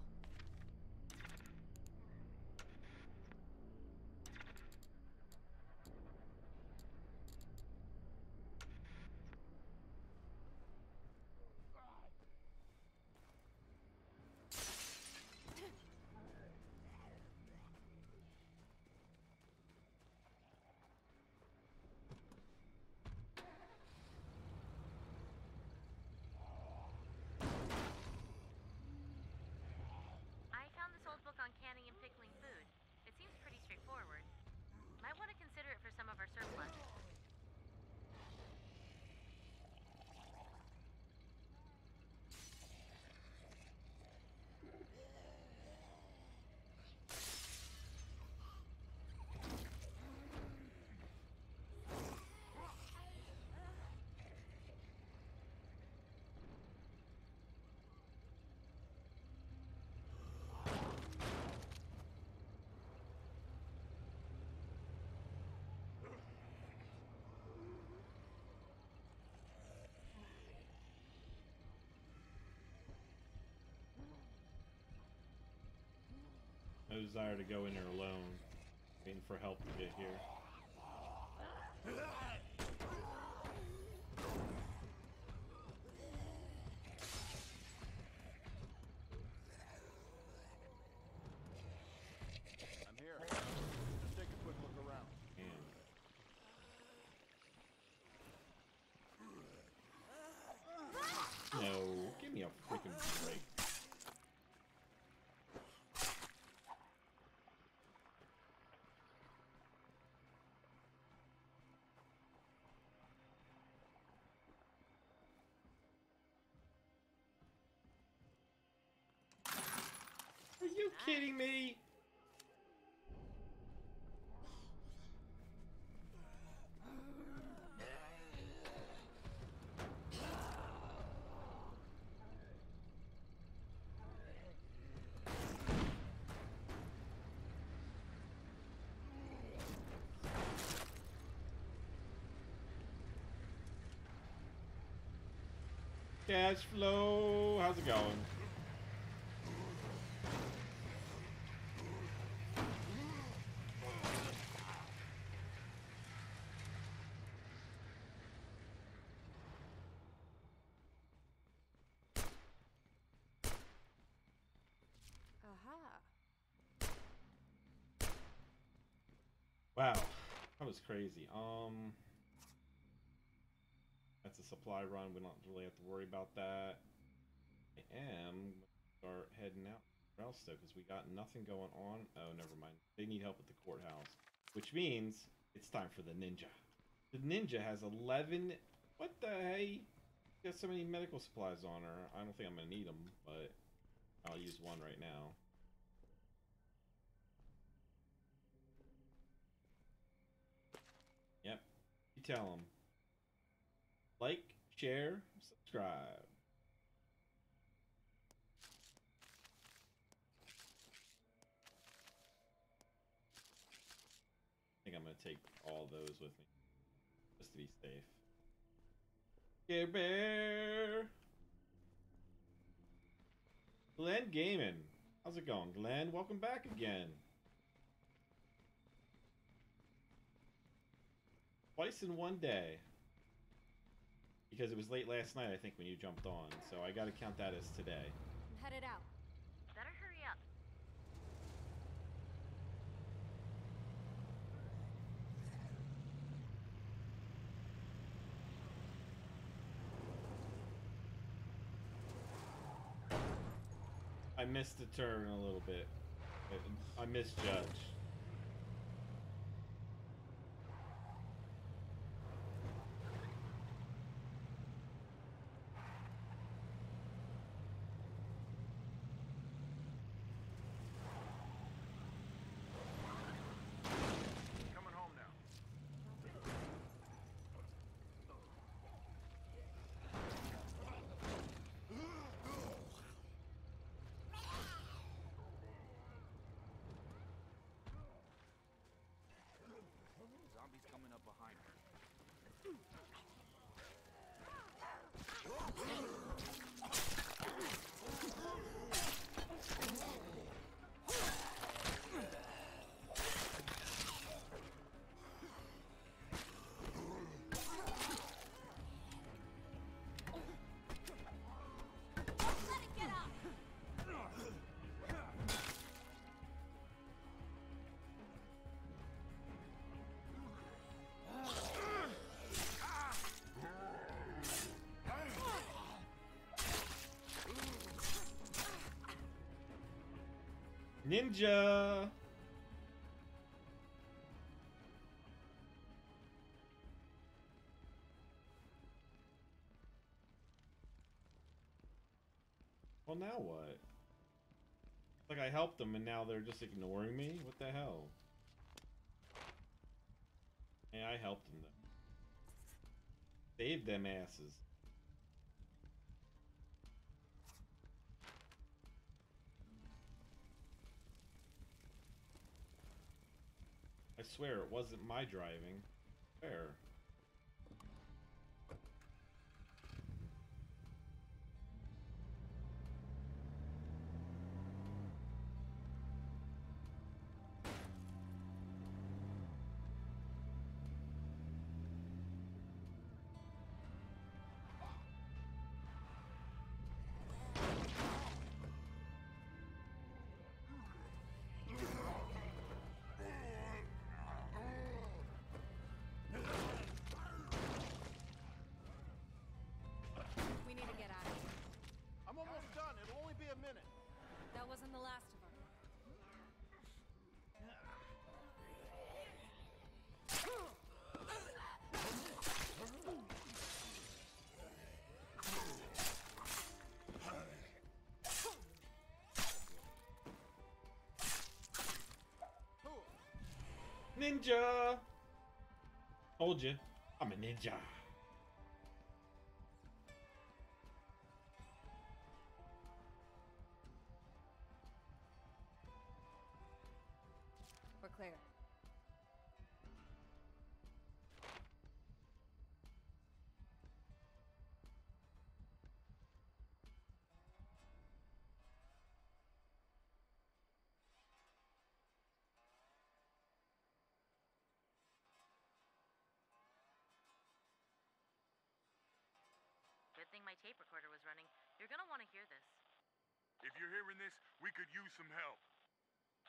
No desire to go in there alone, waiting for help to get here. I'm here. Just take a quick look around. And no, give me a freaking break. Are you kidding me? Cash flow, how's it going? Aha. Wow, that was crazy. That's a supply run. We don't really have to worry about that. I am gonna start heading out somewhere else though, because we got nothing going on. Oh, never mind. They need help at the courthouse, which means it's time for the ninja. The ninja has 11. What the hey? Got so many medical supplies on her. I don't think I'm gonna need them, but I'll use one right now. Yep. You tell him. Like, share, subscribe. I think I'm gonna take all those with me, just to be safe. Care Bear! Glenn Gaiman. How's it going, Glenn? Welcome back again. Twice in one day. Because it was late last night, I think, when you jumped on, so I gotta count that as today. I'm headed out. Better hurry up. I missed the turn a little bit. I misjudged. Zombies coming up behind her. Ninja! Well, now what? Like, I helped them and now they're just ignoring me? What the hell? Hey, I helped them though. Saved them asses. I swear it wasn't my driving. Fair. ninja! Told you, I'm a ninja. We're clear. My tape recorder was running. You're gonna want to hear this. If you're hearing this, we could use some help.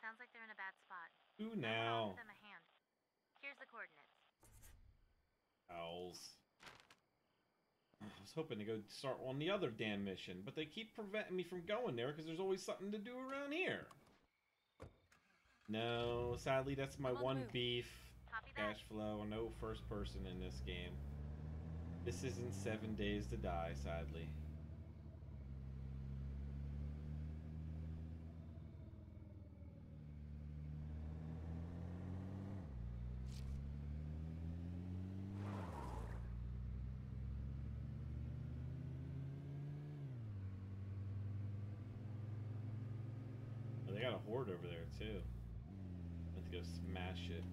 Sounds like they're in a bad spot. Who now? Give them a hand. Here's the coordinates. Owls. I was hoping to go start on the other damn mission, but they keep preventing me from going there because there's always something to do around here. No, sadly, that's my one beef. Cash flow. No first person in this game. This isn't 7 Days to Die, sadly. Oh, they got a horde over there, too. Let's go smash it.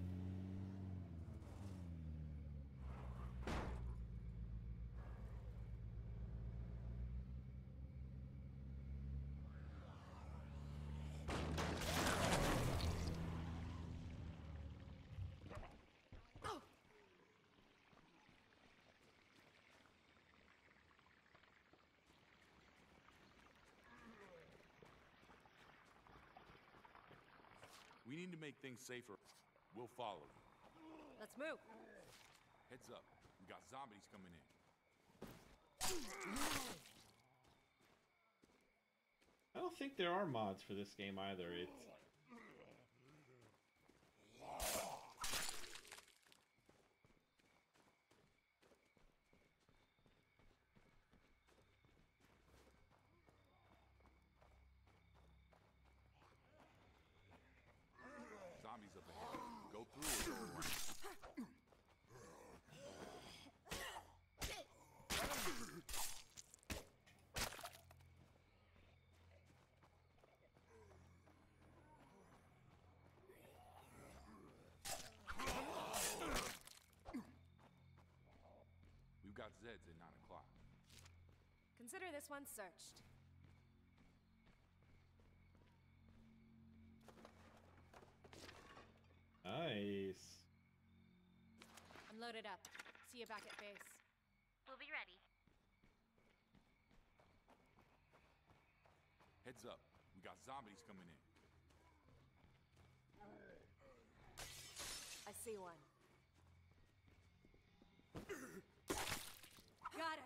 We need to make things safer. We'll follow you. Let's move. Heads up. We got zombies coming in. I don't think there are mods for this game either. It's... Zombies up ahead. Go through it. We've got Zeds at 9 o'clock. Consider this one searched. Nice. I'm loaded up. See you back at base. We'll be ready. Heads up. We got zombies coming in. I see one. Got him.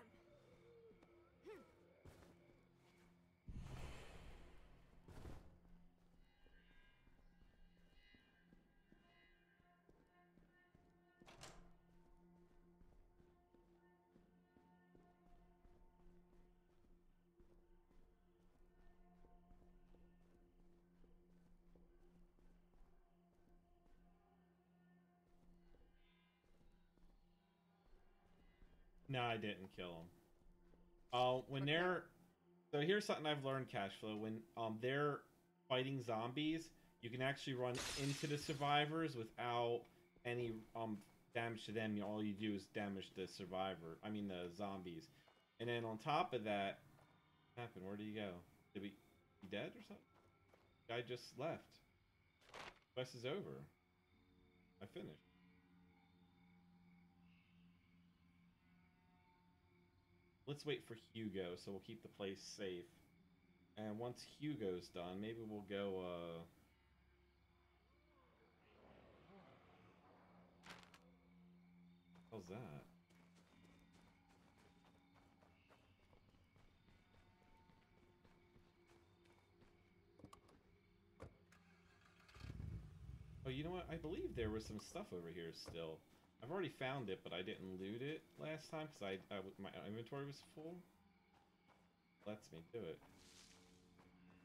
No, I didn't kill him. So here's something I've learned, Cashflow. When they're fighting zombies, you can actually run into the survivors without any damage to them. All you do is damage the survivor. I mean the zombies. And then on top of that, what happened? Where did he go? Did we? He dead or something? The guy just left. Quest is over. I finished. Let's wait for Hugo, so we'll keep the place safe. And once Hugo's done, maybe we'll go, How's that? Oh, you know what? I believe there was some stuff over here still. I've already found it, but I didn't loot it last time because my inventory was full. Lets me do it.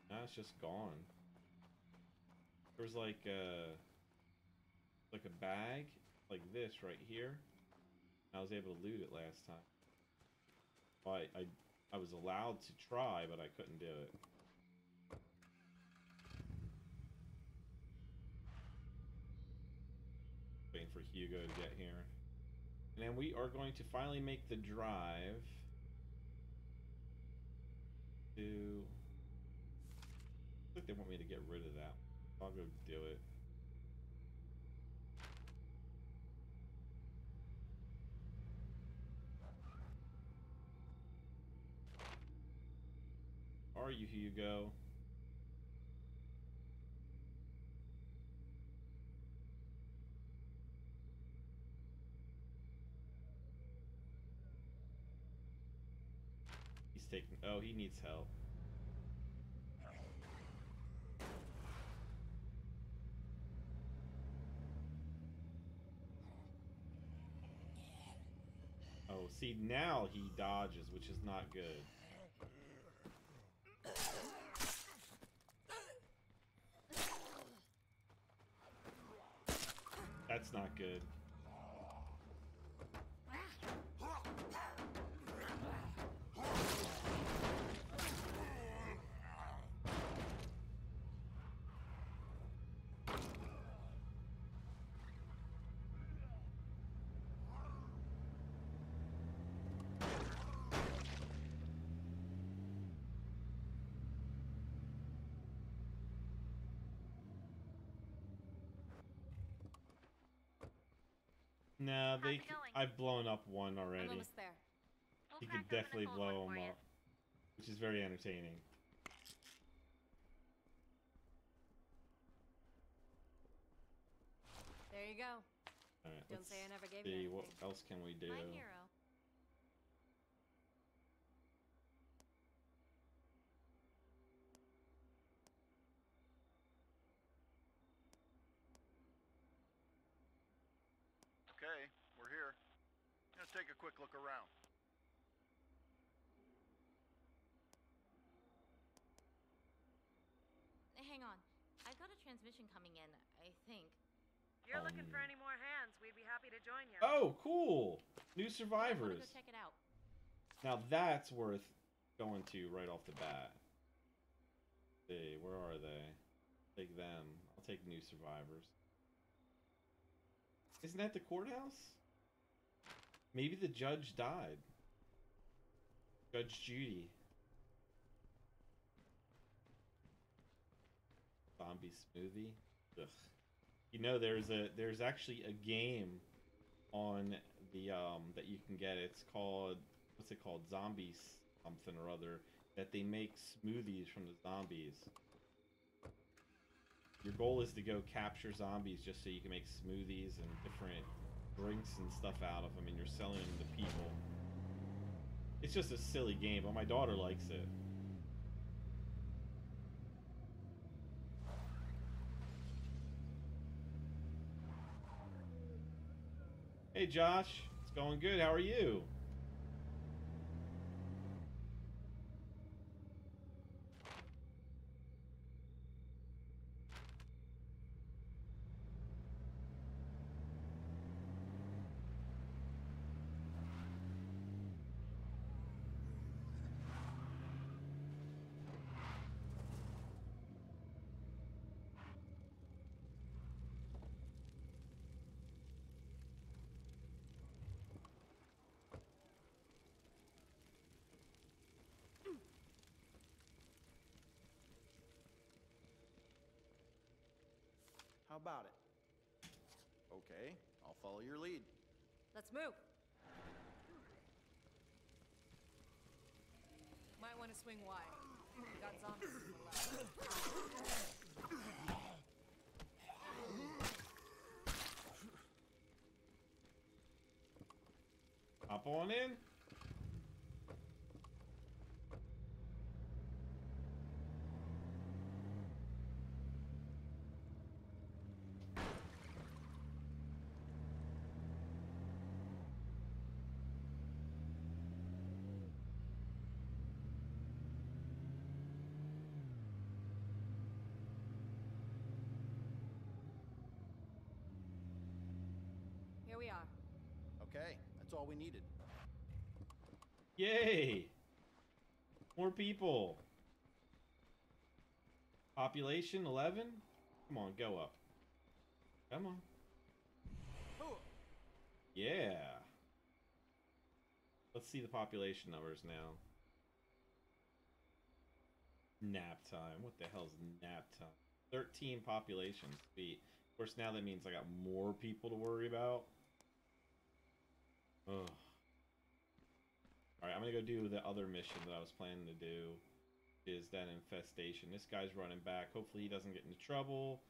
Now it's just gone. There was like like a bag like this right here. I was able to loot it last time. I was allowed to try, but I couldn't do it. Waiting for Hugo to get here. And then we are going to finally make the drive to... I think they want me to get rid of that. I'll go do it. Are you Hugo? He's taking, oh, he needs help. Oh, see, now he dodges, which is not good. That's not good. No, they. I've blown up one already. I'm there. He could definitely blow them up, which is very entertaining. There you go. All right. Don't say I never gave you anything. What else can we do? My hero. Okay, we're here. Let's take a quick look around. Hang on. I've got a transmission coming in, I think. If you're looking for any more hands, we'd be happy to join you. Oh, cool! New survivors. Go check it out. Now that's worth going to right off the bat. Hey, where are they? Take them. I'll take new survivors. Isn't that the courthouse? Maybe the judge died. Judge Judy. Zombie smoothie. Ugh. You know, there's actually a game on the that you can get. It's called, what's it called? Zombie something or other. That they make smoothies from the zombies. Your goal is to go capture zombies just so you can make smoothies and different drinks and stuff out of them, and you're selling them to people. It's just a silly game, but my daughter likes it. Hey Josh, it's going good. How are you? How about it? Okay, I'll follow your lead. Let's move. Might want to swing wide. We got zombies to the left. Hop on in. Here we are. Okay, that's all we needed. Yay! More people. Population 11? Come on, go up. Come on. Oh. Yeah. Let's see the population numbers now. Nap time. What the hell's nap time? 13 populations. Sweet. Of course, now that means I got more people to worry about. Ugh. Alright, I'm gonna go do the other mission that I was planning to do. Is that infestation. This guy's running back. Hopefully he doesn't get into trouble.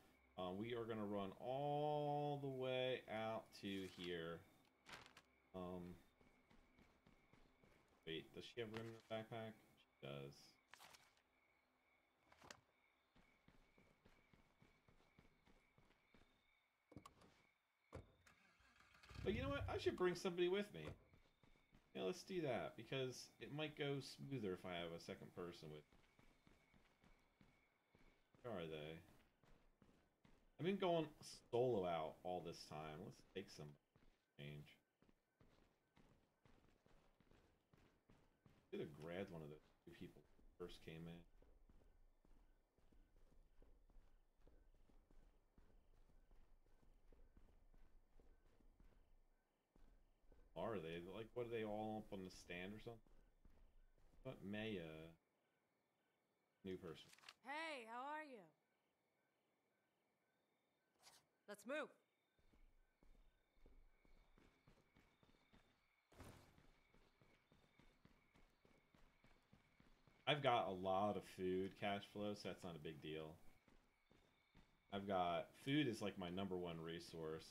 We are gonna run all the way out to here. Wait, does she have room in the backpack? She does. But you know what? I should bring somebody with me. Yeah, let's do that, because it might go smoother if I have a second person with me. Where are they? I've been going solo out all this time. Let's take some change. I should have grabbed one of the two people who first came in. Are they? Like, what are they all up on the stand or something? What may, new person. Hey, how are you? Let's move. I've got a lot of food cash flow, so that's not a big deal. I've got... Food is like my number one resource.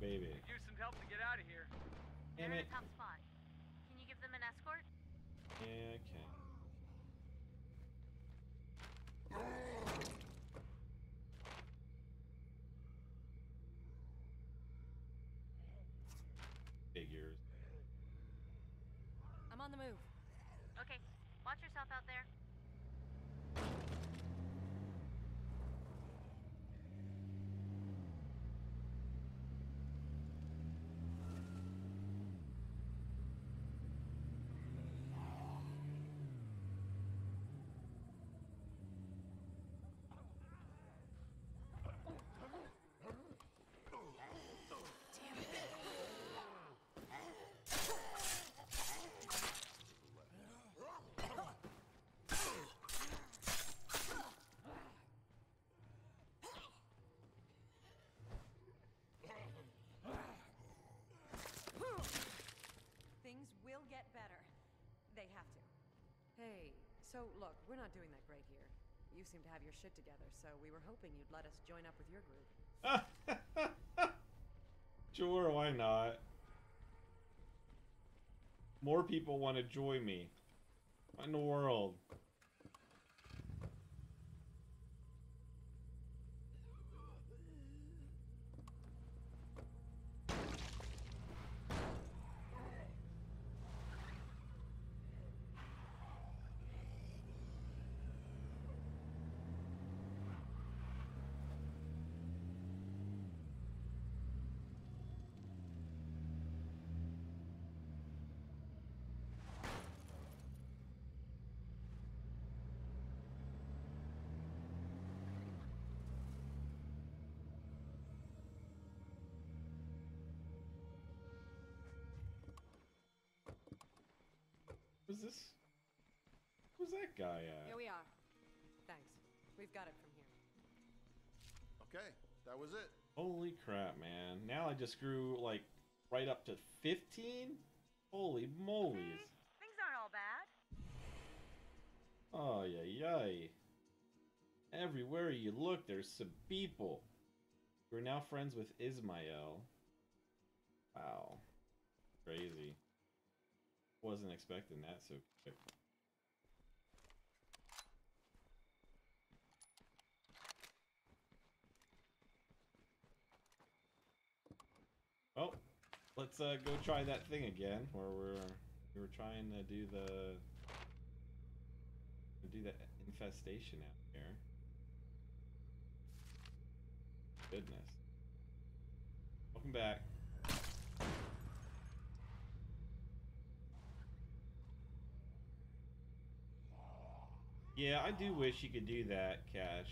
Baby. Could use some help to get out of here. Damn it. They're in a tough spot. Can you give them an escort? Yeah, I can. Figures. I'm on the move. Okay, watch yourself out there. So, look, we're not doing that great here. You seem to have your shit together, so we were hoping you'd let us join up with your group. Sure, why not? More people want to join me. What in the world? This? Who's that guy at? Here we are. Thanks. We've got it from here. Okay, that was it. Holy crap, man. Now I just grew, like, right up to 15? Holy moly. See? Things aren't all bad. Oh, yeah, yay. Everywhere you look, there's some people. We're now friends with Ismael. Wow. Crazy. Wasn't expecting that so quick. Oh, let's go try that thing again, where we were trying to do the infestation out here. Goodness. Welcome back. Yeah, I do wish you could do that, Cash.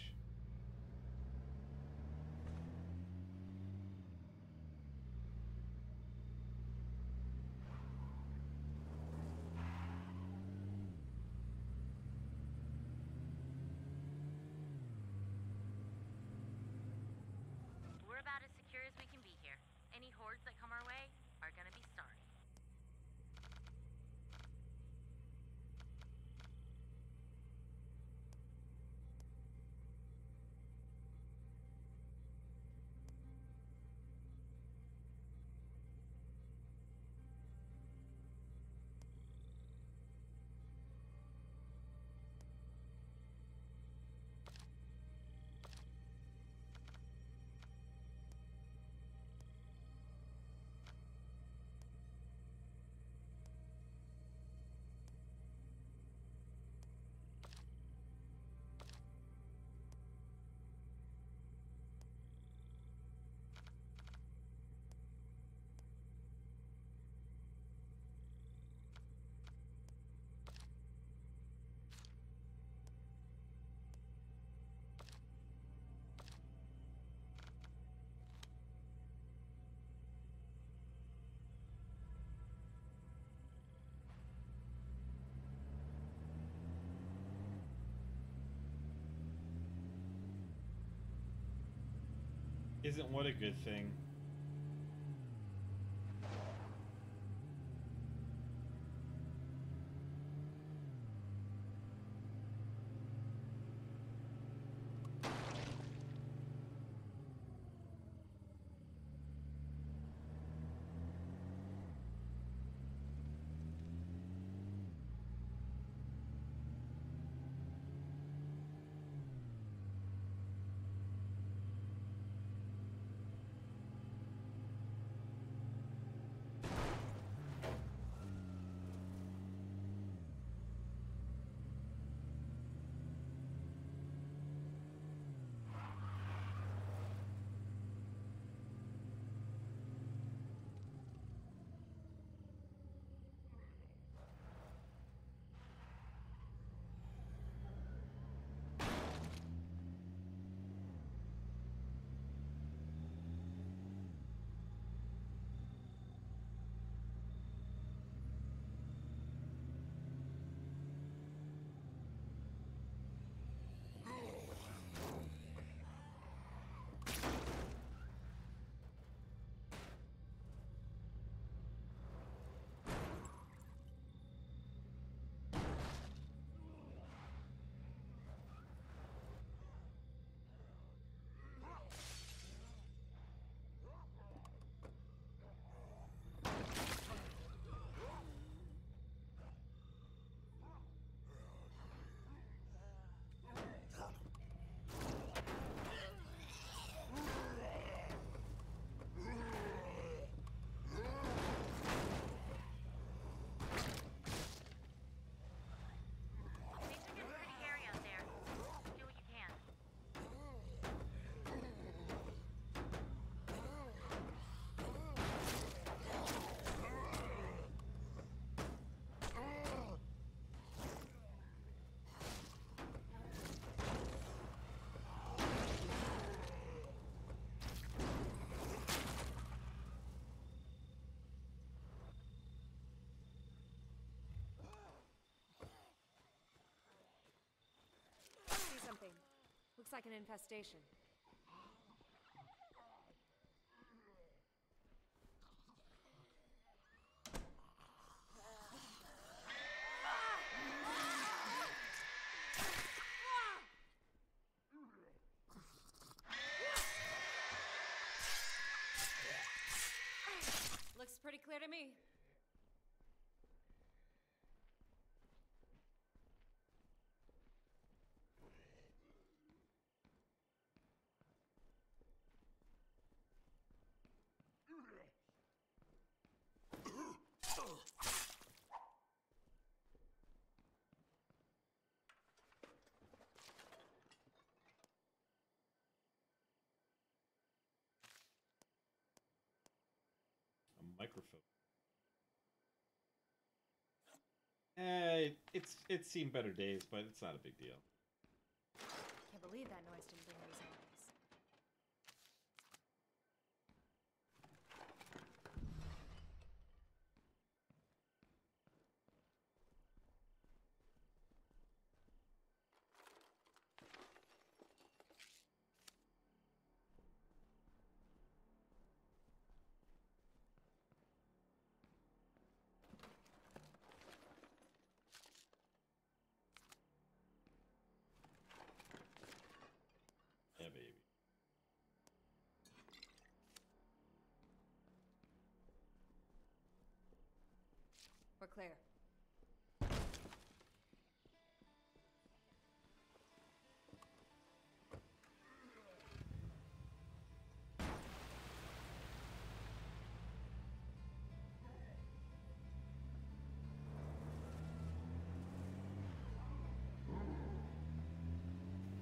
Isn't what a good thing? Something. Looks like an infestation. Looks pretty clear to me. It's seen better days, but it's not a big deal. Can't believe that noise didn't bring me zombies. Yeah, baby. We're clear.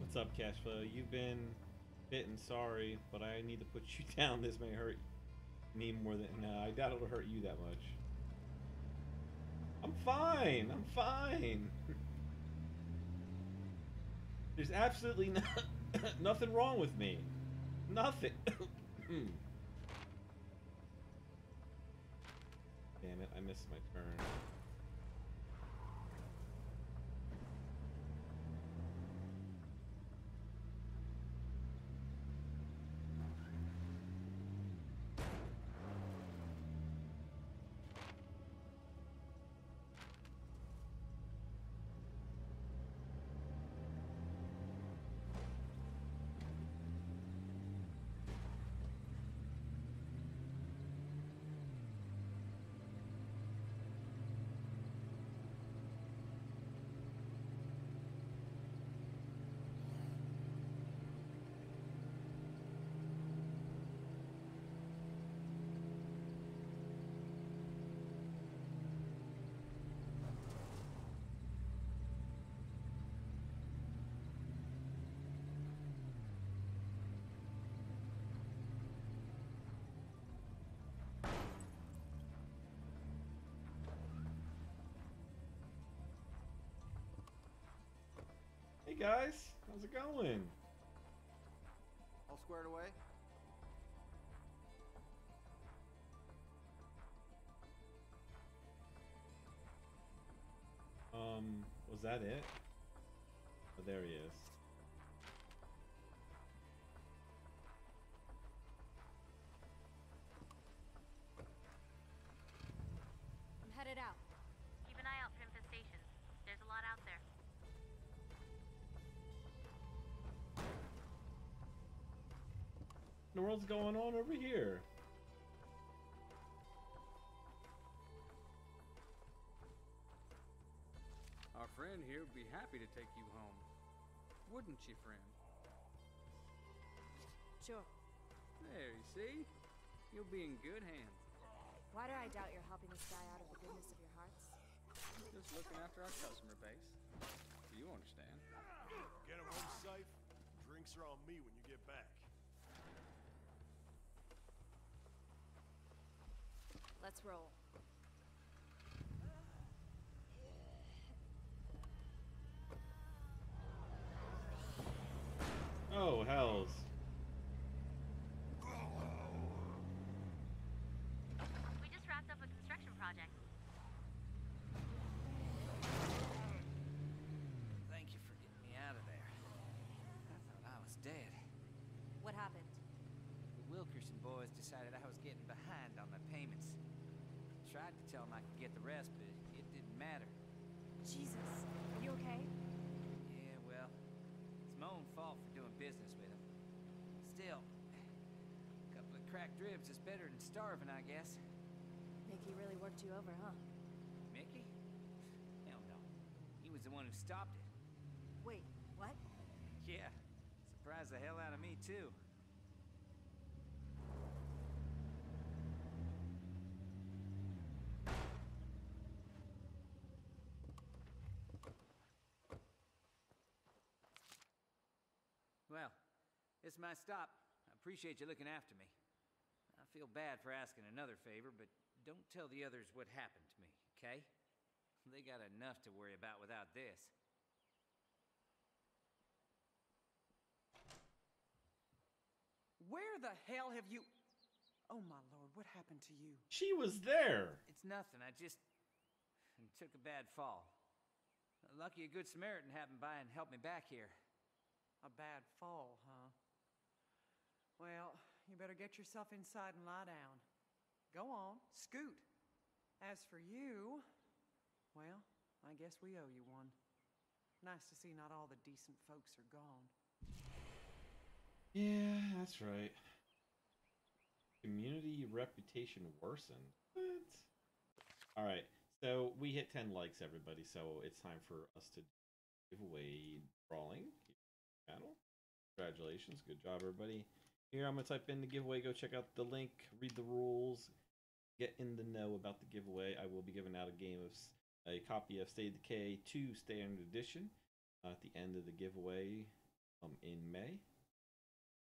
What's up, Cashflow? You've been bitten, sorry, but I need to put you down. This may hurt me more than... No, I doubt it'll hurt you that much. I'm fine! I'm fine! There's absolutely nothing wrong with me. Nothing! Damn it, I missed my turn. Hey guys, how's it going? All squared away? Was that it? Oh, there he is. I'm headed out. Keep an eye out for infestations. There's a lot out there. The world's going on over here. Our friend here would be happy to take you home, wouldn't she, friend? Sure. There, you see? You'll be in good hands. Why do I doubt you're helping this guy out of the goodness of your hearts? Just looking after our customer base. You understand. Get him home safe. Drinks are on me when you get back. Let's roll. Oh, hells. We just wrapped up a construction project. Thank you for getting me out of there. I thought I was dead. What happened? The Wilkerson boys decided I was getting behind on my payments. Tried to tell him I could get the rest, but it didn't matter. Jesus, are you okay? Yeah, well, it's my own fault for doing business with him. Still, a couple of cracked ribs is better than starving, I guess. Mickey really worked you over, huh? Mickey? Hell no. He was the one who stopped it. Wait, what? Yeah, surprised the hell out of me, too. Well, it's my stop. I appreciate you looking after me. I feel bad for asking another favor, but don't tell the others what happened to me, okay? They got enough to worry about without this. Where the hell have you... Oh, my lord, what happened to you? She was there. It's nothing. I just took a bad fall. Lucky a good Samaritan happened by and helped me back here. A bad fall, huh? Well, you better get yourself inside and lie down. Go on, scoot. As for you, well, I guess we owe you one. Nice to see not all the decent folks are gone. Yeah, that's right. Community reputation worsened. What? Alright, so we hit 10 likes, everybody, so it's time for us to give away Brawling Battle. Congratulations, good job, everybody. Here, I'm going to type in the giveaway, go check out the link, read the rules, get in the know about the giveaway. I will be giving out a copy of State of Decay 2 Standard Edition at the end of the giveaway in May.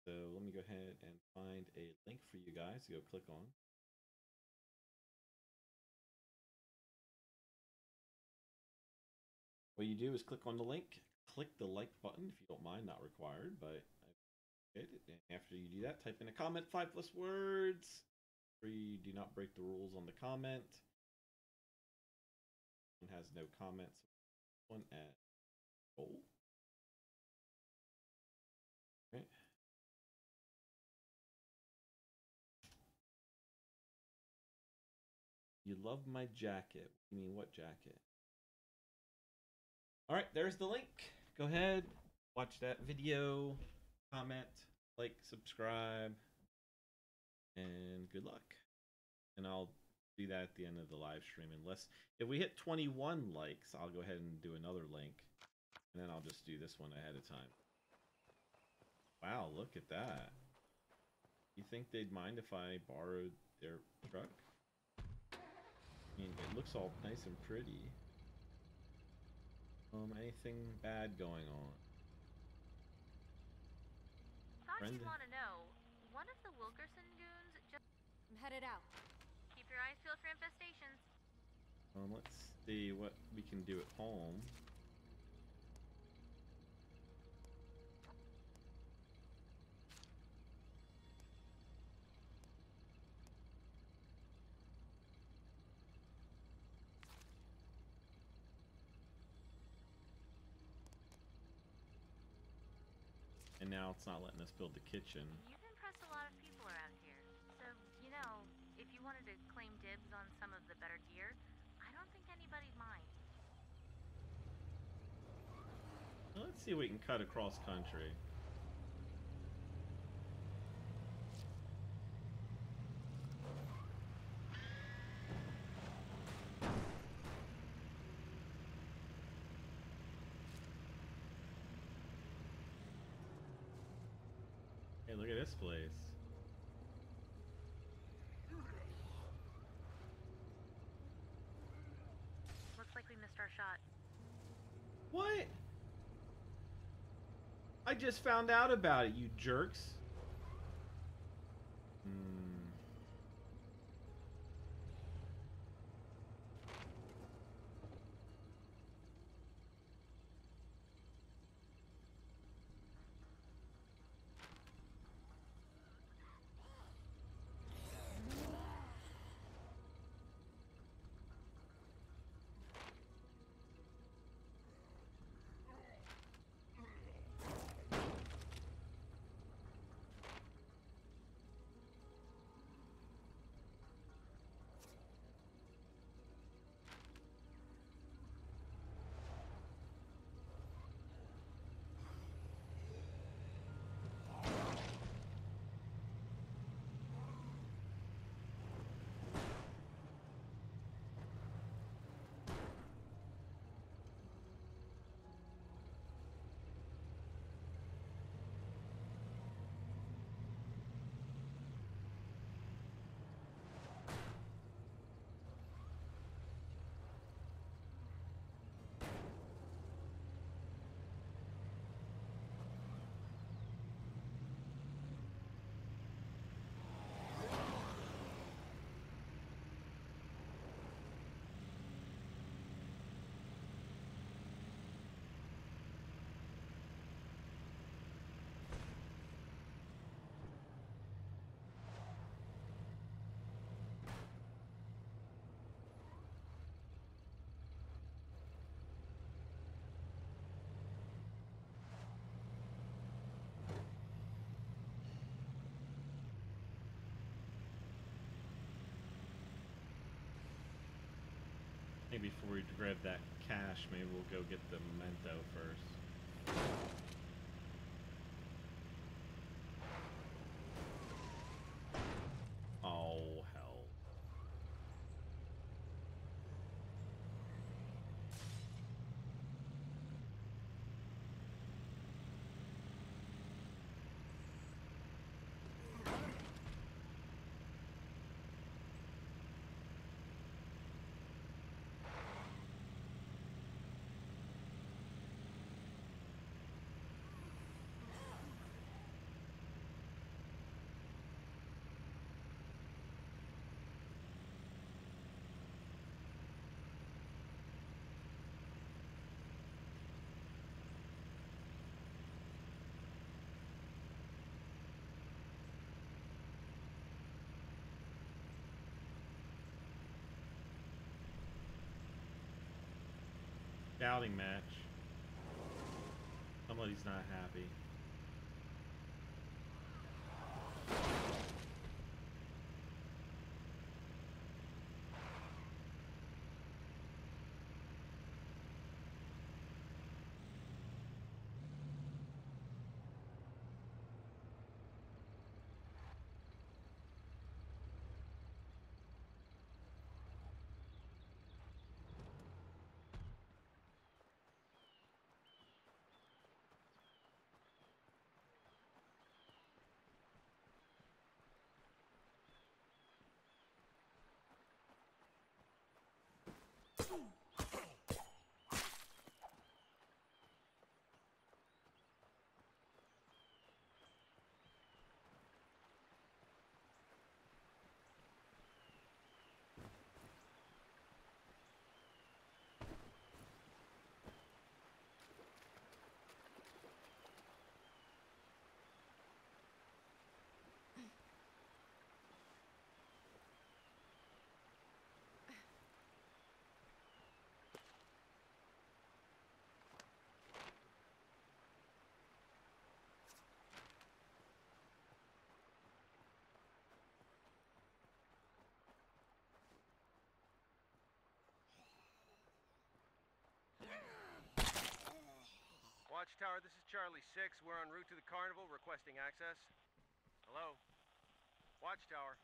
So let me go ahead and find a link for you guys to go click on. What you do is click on the link, click the like button if you don't mind, not required, but I appreciate it. And after you do that, type in a comment, 5+ words. Three, do not break the rules on the comment. One has no comments. One at goal. All right. You love my jacket. What do you mean, what jacket? Alright, there's the link. Go ahead, watch that video, comment, like, subscribe, and good luck. And I'll do that at the end of the live stream, unless if we hit 21 likes, I'll go ahead and do another link. And then I'll just do this one ahead of time. Wow, look at that. You think they'd mind if I borrowed their truck? I mean, it looks all nice and pretty. Anything bad going on? Thought Brenda? You'd want to know. One of the Wilkerson goons just... I'm headed out. Keep your eyes peeled for infestations. Let's see what we can do at home. And now it's not letting us build the kitchen. You've impressed a lot of people around here. So, you know, if you wanted to claim dibs on some of the better gear, I don't think anybody'd mind. Let's see if we can cut across country. Hey, look at this place. Looks like we missed our shot. What? I just found out about it, you jerks. Maybe before we grab that cash, maybe we'll go get the memento first. Oh, hell. Doubting match. Somebody's not happy. Watchtower, this is Charlie 6. We're en route to the carnival, requesting access. Hello? Watchtower.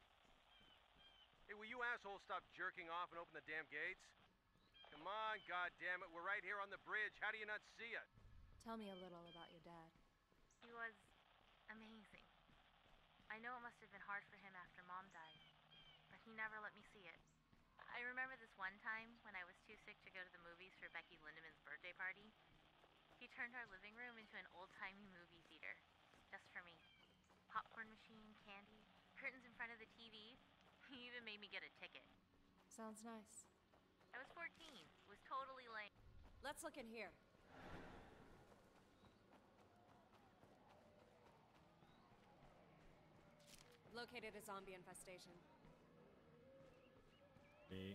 Hey, will you assholes stop jerking off and open the damn gates? Come on, goddammit, we're right here on the bridge. How do you not see us? Tell me a little about your dad. He was amazing. I know it must have been hard for him after Mom died, but he never let me see it. I remember this one time when I was too sick to go to the movies for Becky Lindeman's birthday party. He turned our living room into an old-timey movie theater, just for me. Popcorn machine, candy, curtains in front of the TV. He even made me get a ticket. Sounds nice. I was 14. It was totally lame. Let's look in here. Located a zombie infestation. Hey.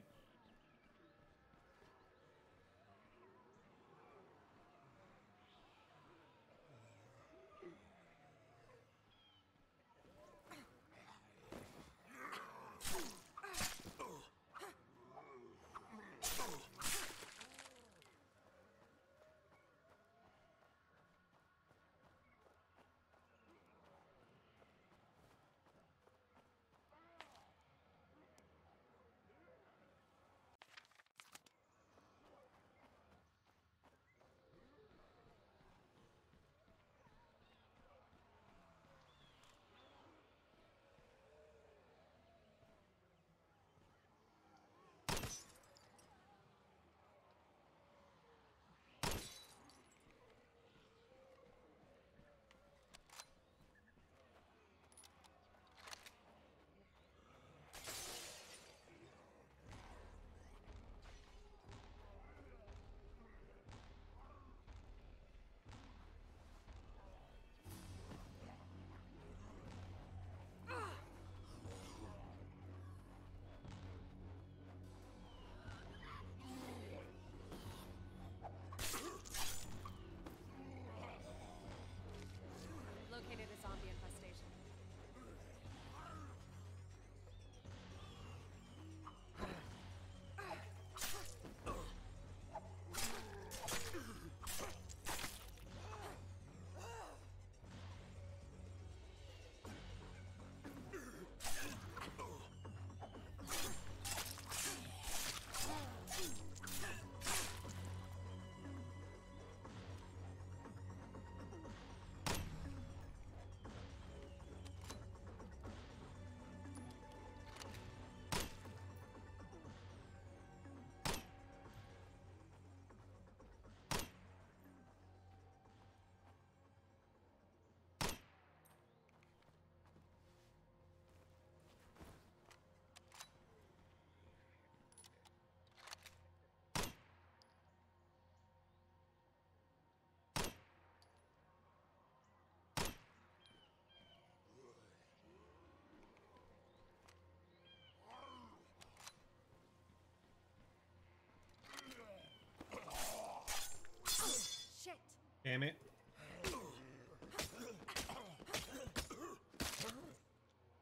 M.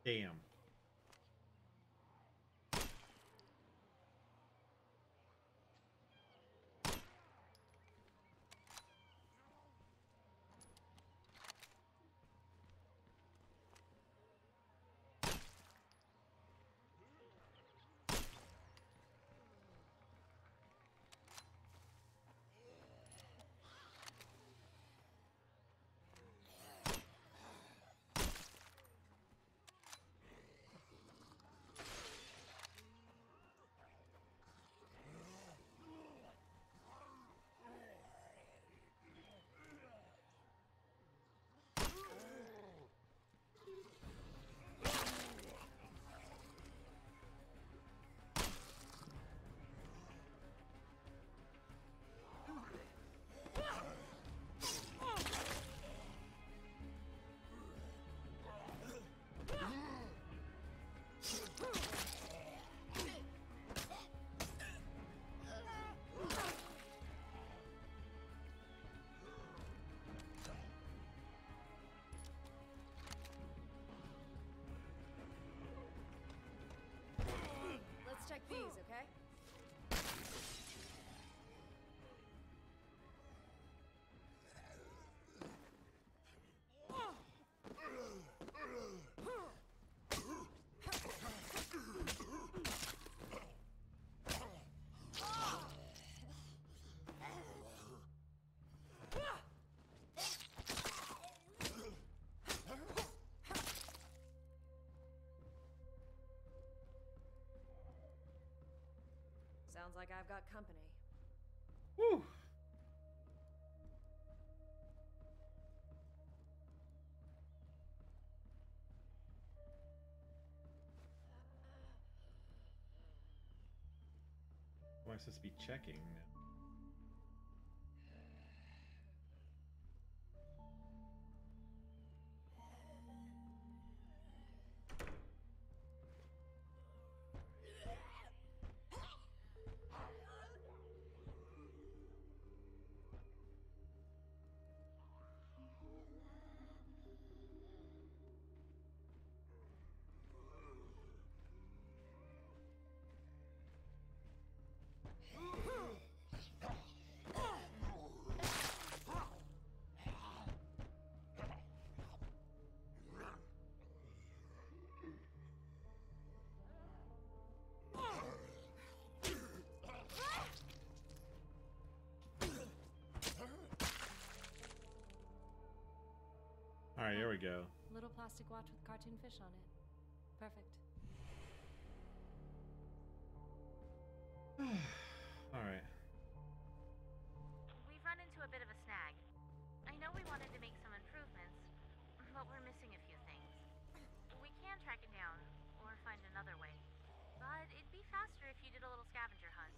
Damn. Check these, okay? Sounds like I've got company. Woo! Am I supposed to be checking now? All right, here we go. Little plastic watch with cartoon fish on it. Perfect. All right. We've run into a bit of a snag. I know we wanted to make some improvements, but we're missing a few things. We can track it down or find another way, but it'd be faster if you did a little scavenger hunt.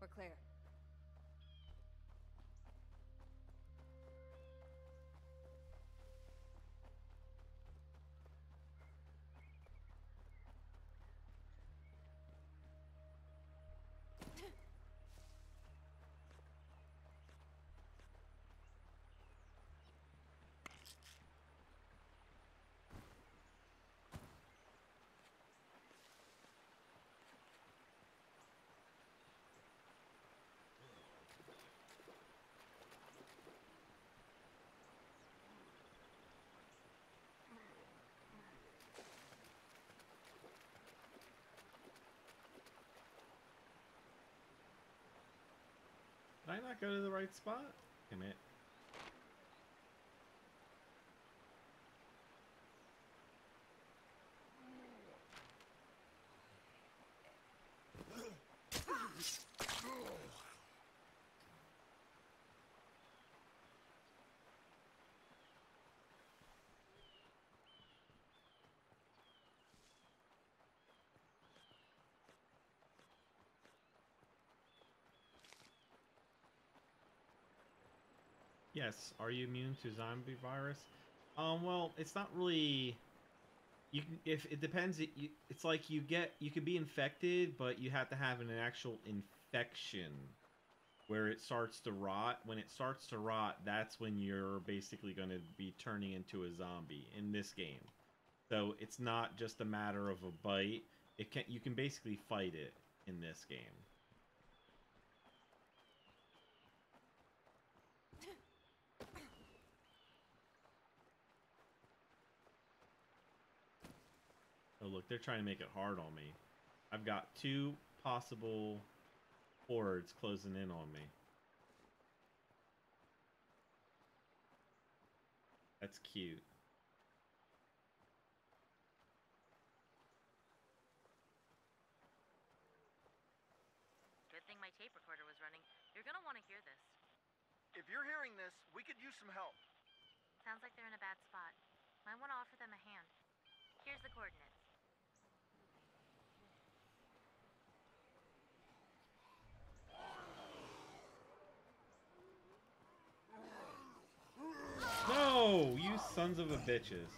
We're clear. Did I not go to the right spot? Damn it. Yes. Are you immune to zombie virus? Well, it's not really. You can, if it depends. It's like you could be infected, but you have to have an actual infection where it starts to rot. When it starts to rot, that's when you're basically going to be turning into a zombie in this game. So it's not just a matter of a bite. It can, you can basically fight it in this game. Oh look, they're trying to make it hard on me. I've got two possible hordes closing in on me. That's cute. Good thing my tape recorder was running. You're gonna want to hear this. If you're hearing this, we could use some help. Sounds like they're in a bad spot. Might want to offer them a hand. Here's the coordinates. No, you sons of a bitches.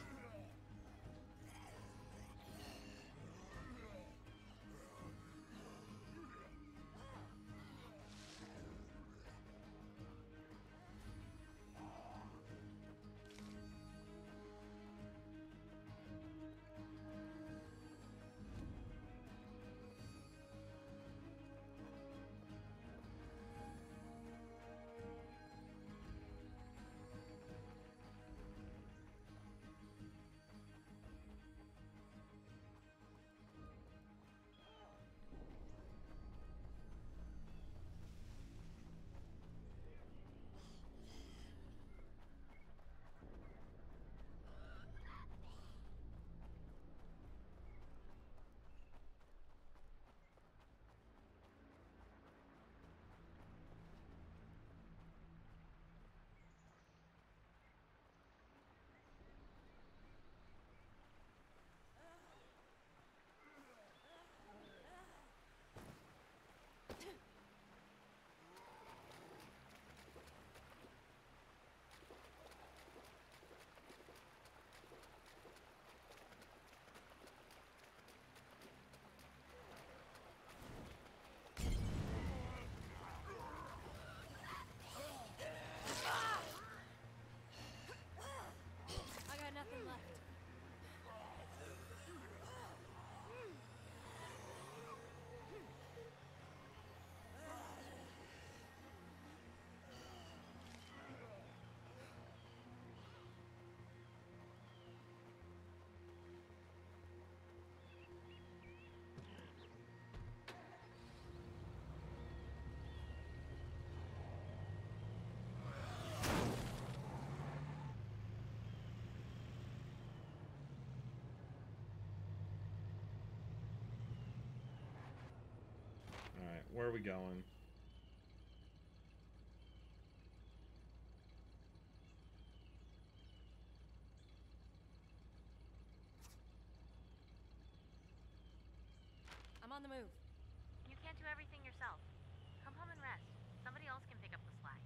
Where are we going? I'm on the move. You can't do everything yourself. Come home and rest. Somebody else can pick up the slack.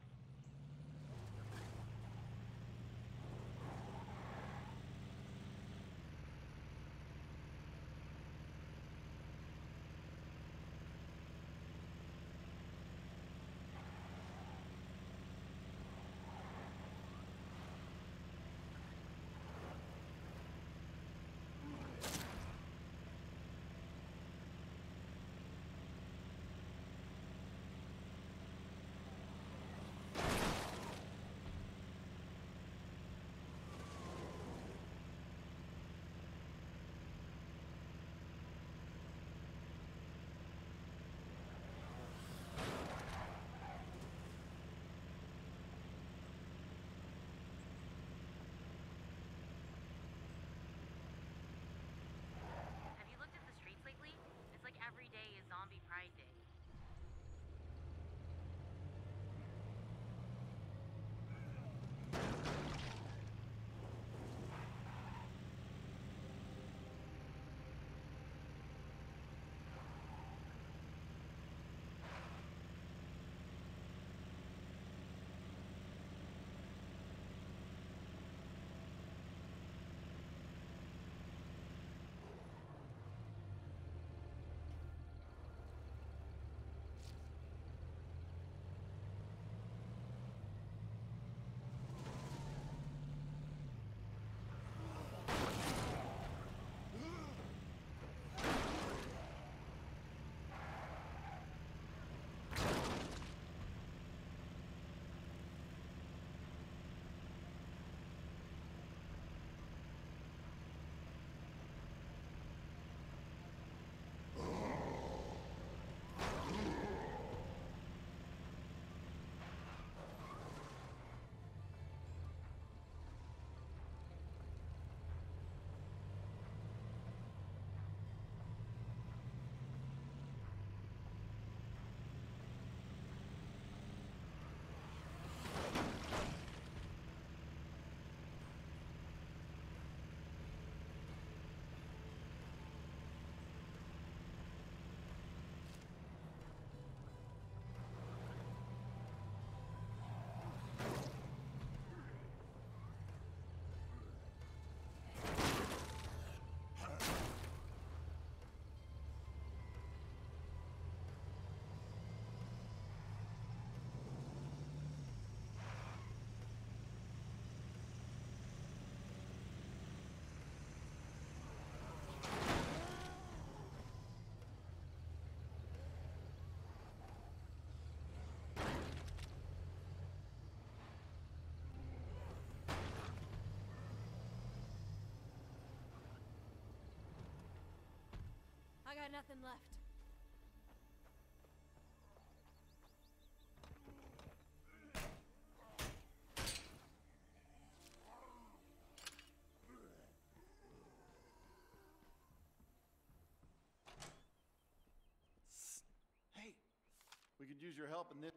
got nothing left. Hey, we could use your help in this.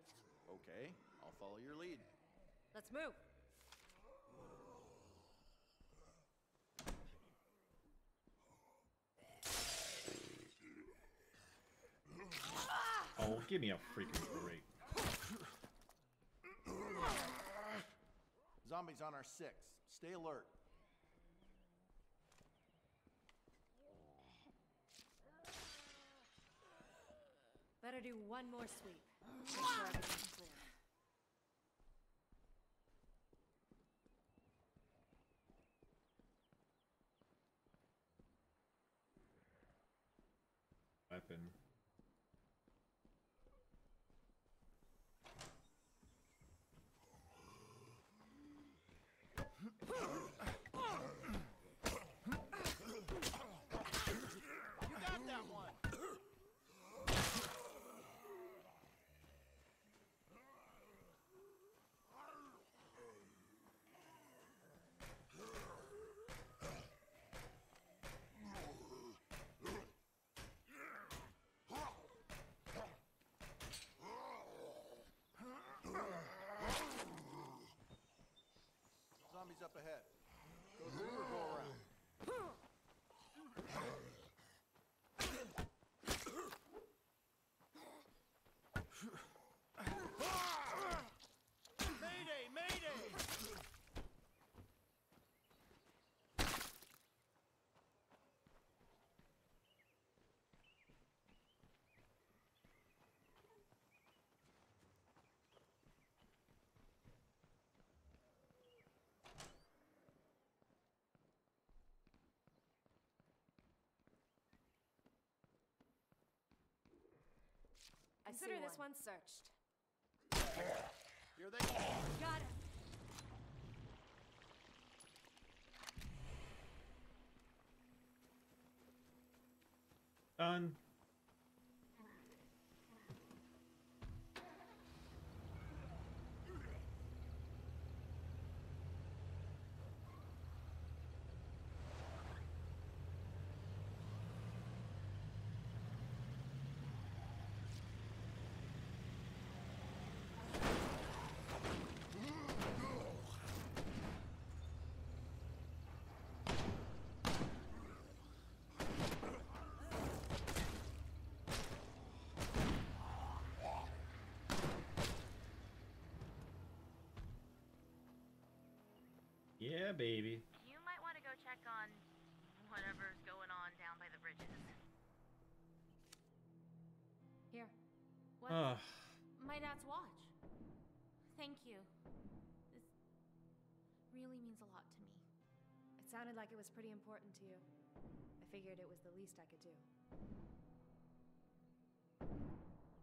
Okay, I'll follow your lead. Let's move. Oh, give me a freaking break. Zombies on our 6. Stay alert. Better do one more sweep. Make sure everything's clear. Weapon. Up ahead. Go through or go around. Mayday! Mayday! Consider this one searched. Here they go. Got him. Done. Yeah, baby. You might want to go check on whatever's going on down by the bridges. Here. What? My dad's watch. Thank you. This really means a lot to me. It sounded like it was pretty important to you. I figured it was the least I could do.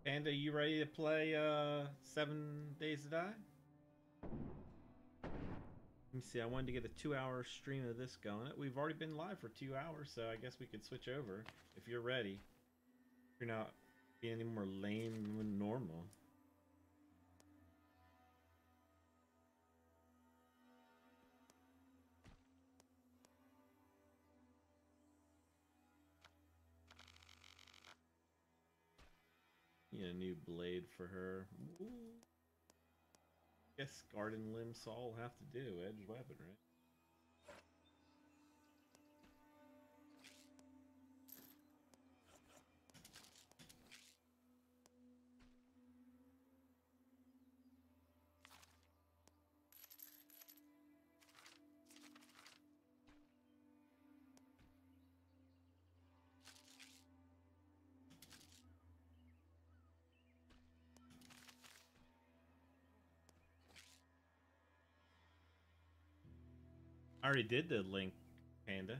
And are you ready to play 7 Days to Die? Let me see, I wanted to get a 2-hour stream of this going. We've already been live for 2 hours, so I guess we could switch over if you're ready. If you're not being any more lame than normal. You need a new blade for her. Ooh. Guess garden limb saw will have to do, edge weapon, right? I already did the link, Panda.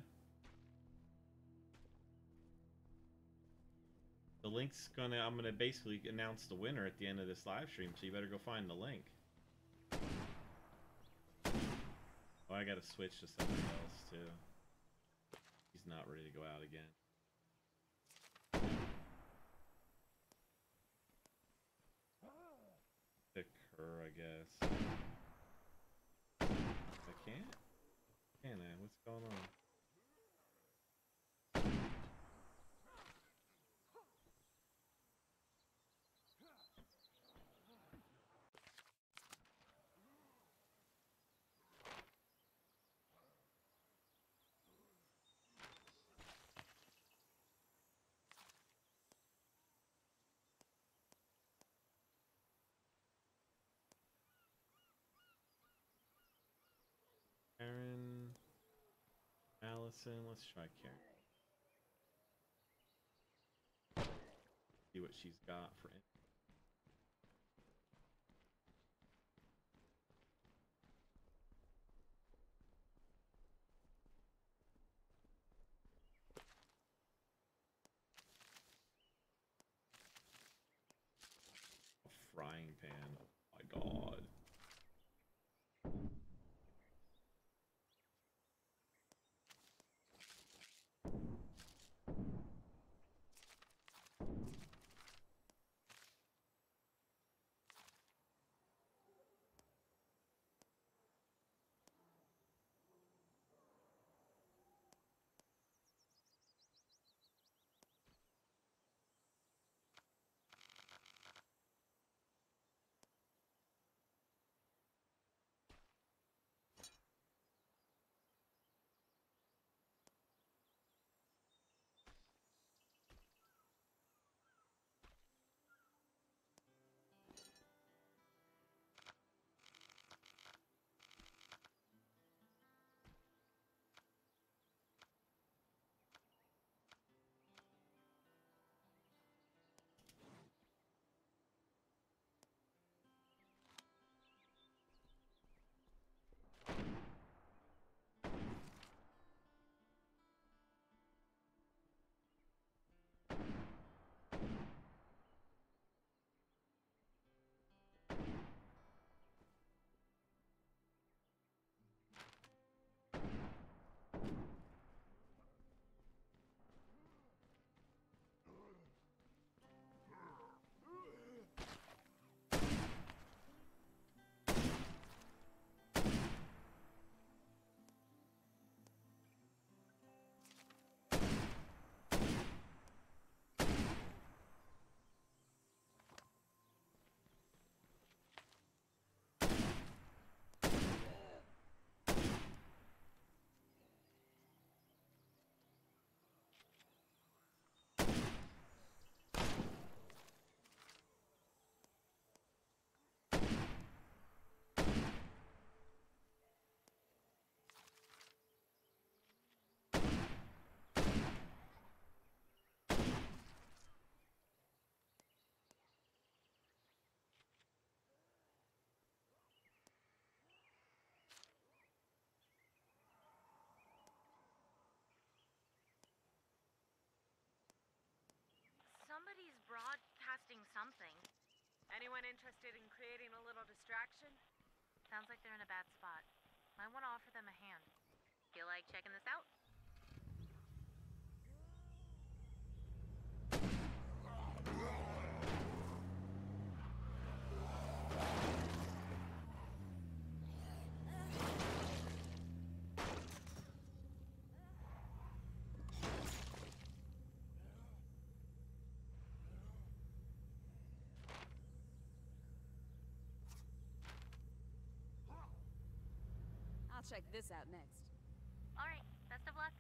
The link's gonna, I'm gonna basically announce the winner at the end of this live stream, so you better go find the link. Oh, I gotta switch to something else too. He's not ready to go out again. her, I guess. I can't? Can I? What's going on? Karen, Allison, let's try Karen. See what she's got for it. A frying pan, oh my god. Somebody's broadcasting something. Anyone interested in creating a little distraction? Sounds like they're in a bad spot. Might want to offer them a hand. Feel like checking this out? I'll check this out next. All right, best of luck.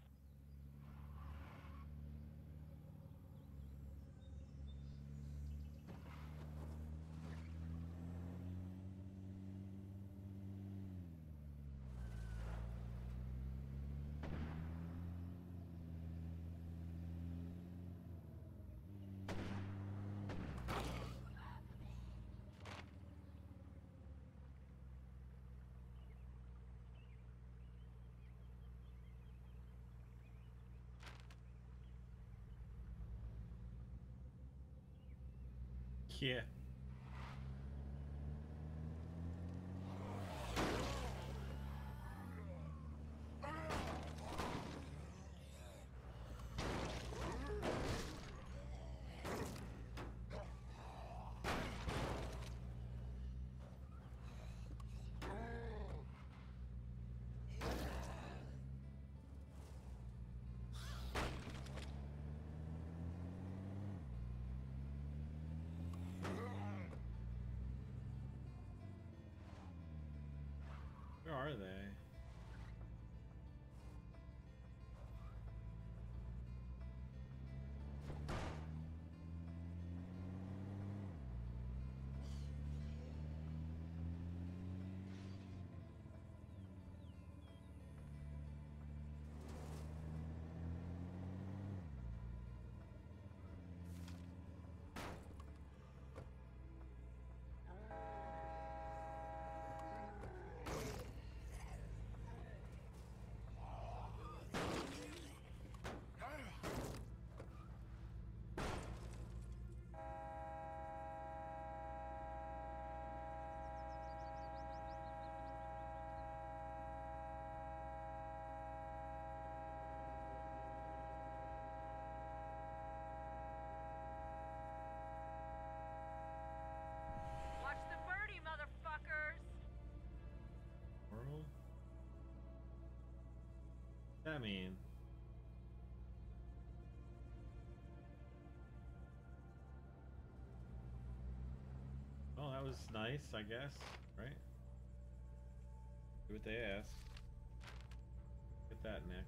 Yeah. Where are they? I mean, well, that was nice, I guess, right? Do what they ask. Get that, Nick.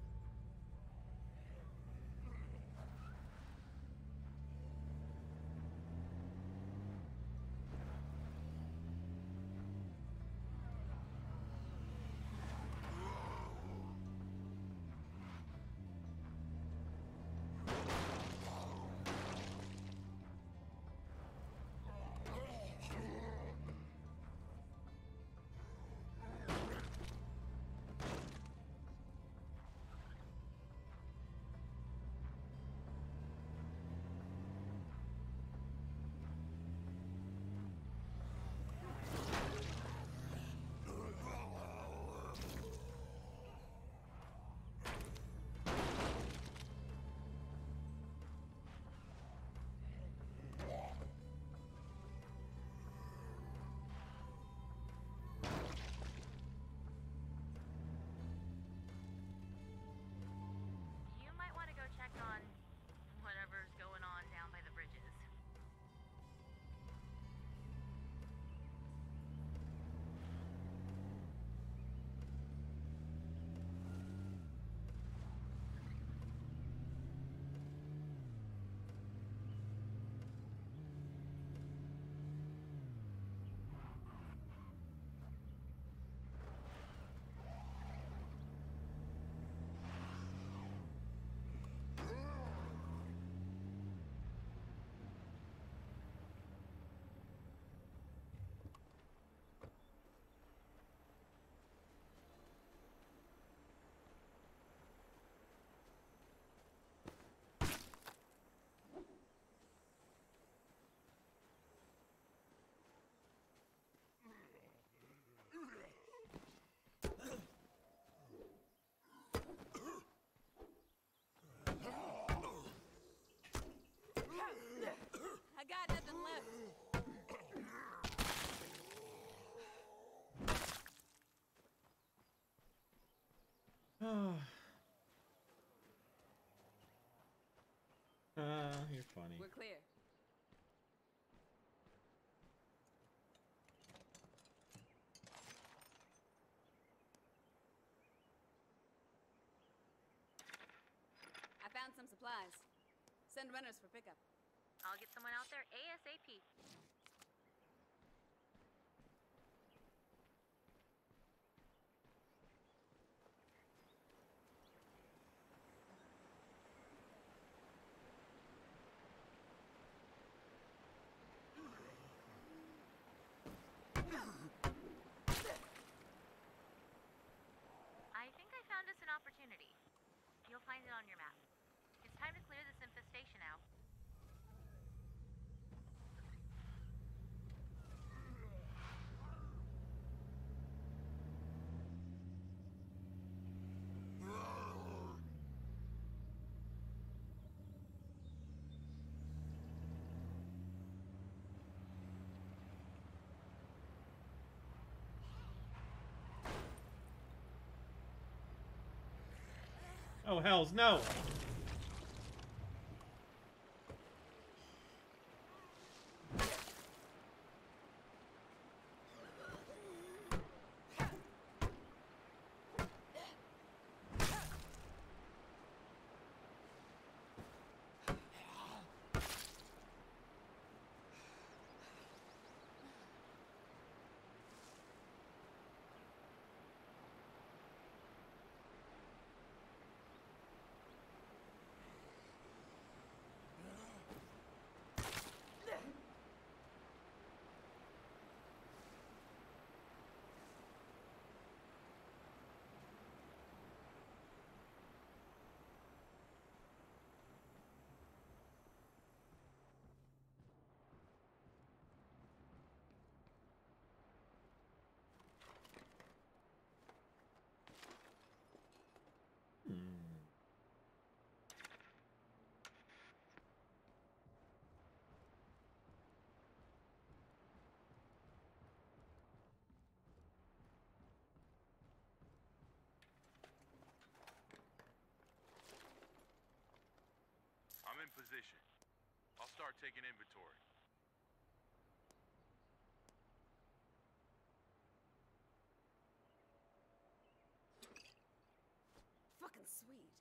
I got nothing left. You're funny. We're clear. I found some supplies. Send runners for pickup. I'll get someone out there ASAP. I think I found us an opportunity. You'll find it on your map. It's time to clear this infestation out. Oh, hells no! position. I'll start taking inventory. Fucking sweet.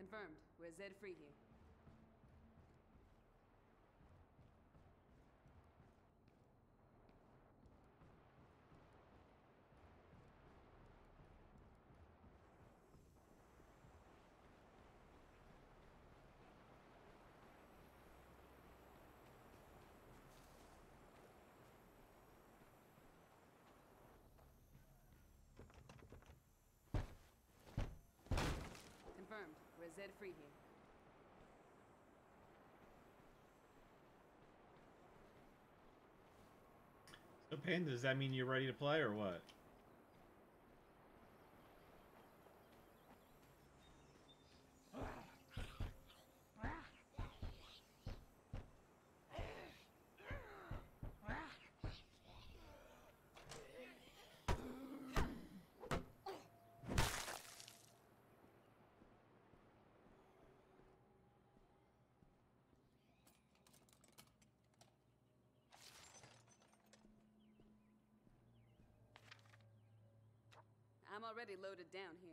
Confirmed. We're Z-free here. Confirmed. We're Z-free here. So, Panda, does that mean you're ready to play or what? I'm already loaded down here.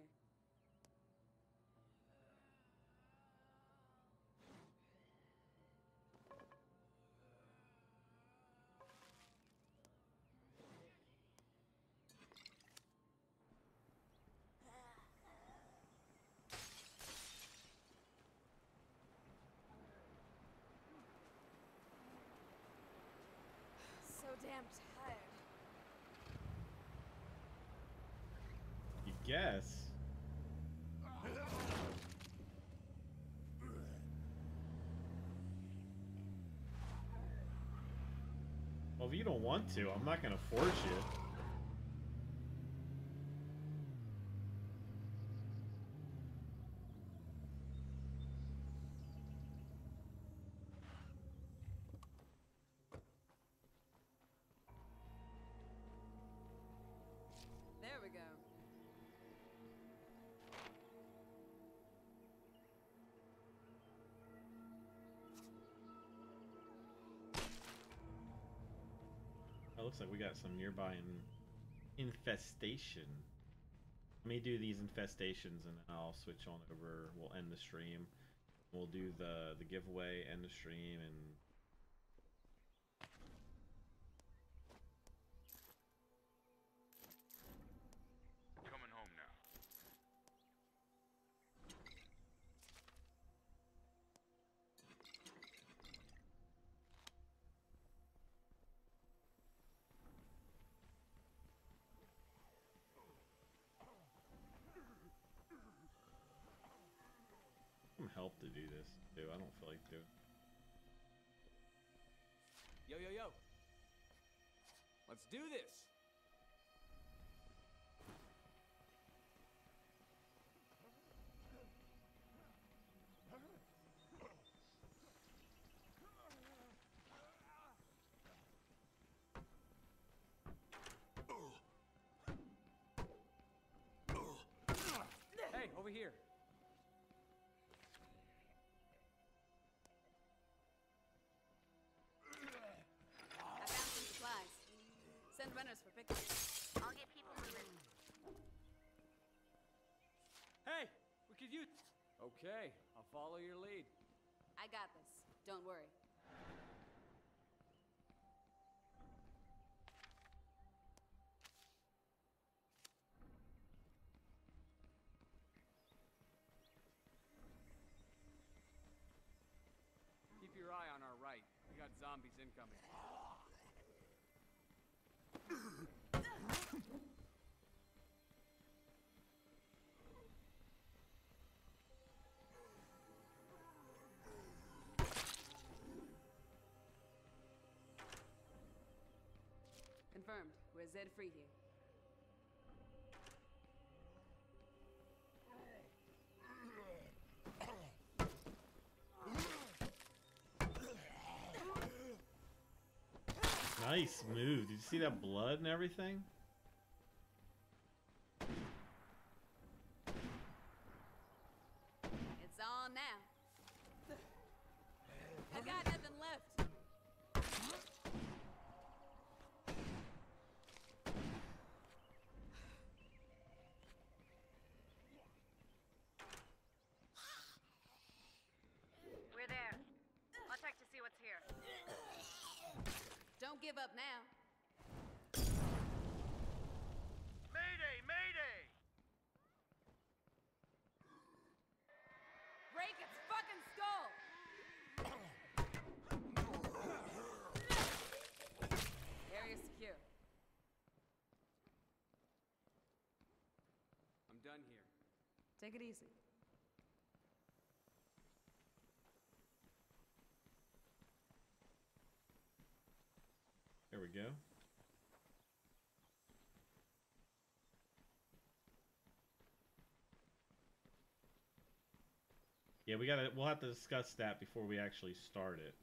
So damn tired. Yes. Well, if you don't want to, I'm not gonna force you. There we go. Looks like we got some nearby infestation. Let me do these infestations and I'll switch on over. We'll end the stream. We'll do the giveaway, end the stream, and coming home now. Help to do this too. I don't feel like doing. Yo, yo, yo. Let's do this. Hey, over here. Send runners for pictures. I'll get people moving. Hey, we could use. Okay, I'll follow your lead. I got this. Don't worry. Keep your eye on our right. We got zombies incoming. Confirmed. We're Z-free here. Nice move. Did you see that blood and everything? give up now. Mayday! Mayday! Break its fucking skull! Area secure. I'm done here. Take it easy. There we go. Yeah, we'll have to discuss that before we actually start it.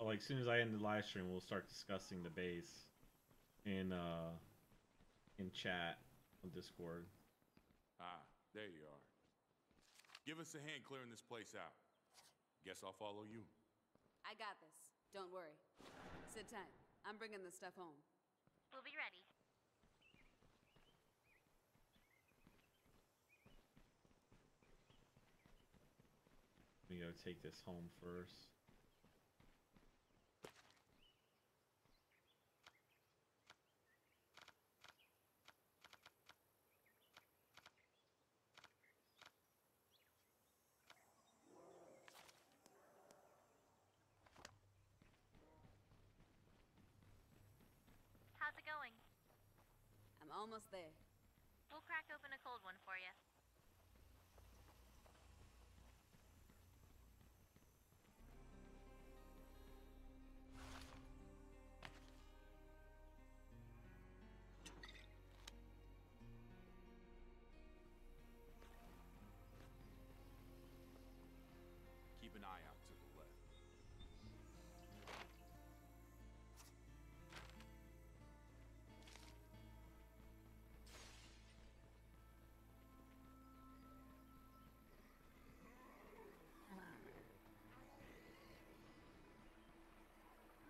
Oh, like, as soon as I end the live stream, we'll start discussing the base in chat on Discord. Ah, there you are. Give us a hand clearing this place out. Guess I'll follow you. I got this. Don't worry. Sit tight. I'm bringing this stuff home. We'll be ready. Let me go take this home first. How's it going? I'm almost there. We'll crack open a cold one for you. Keep an eye out to the left.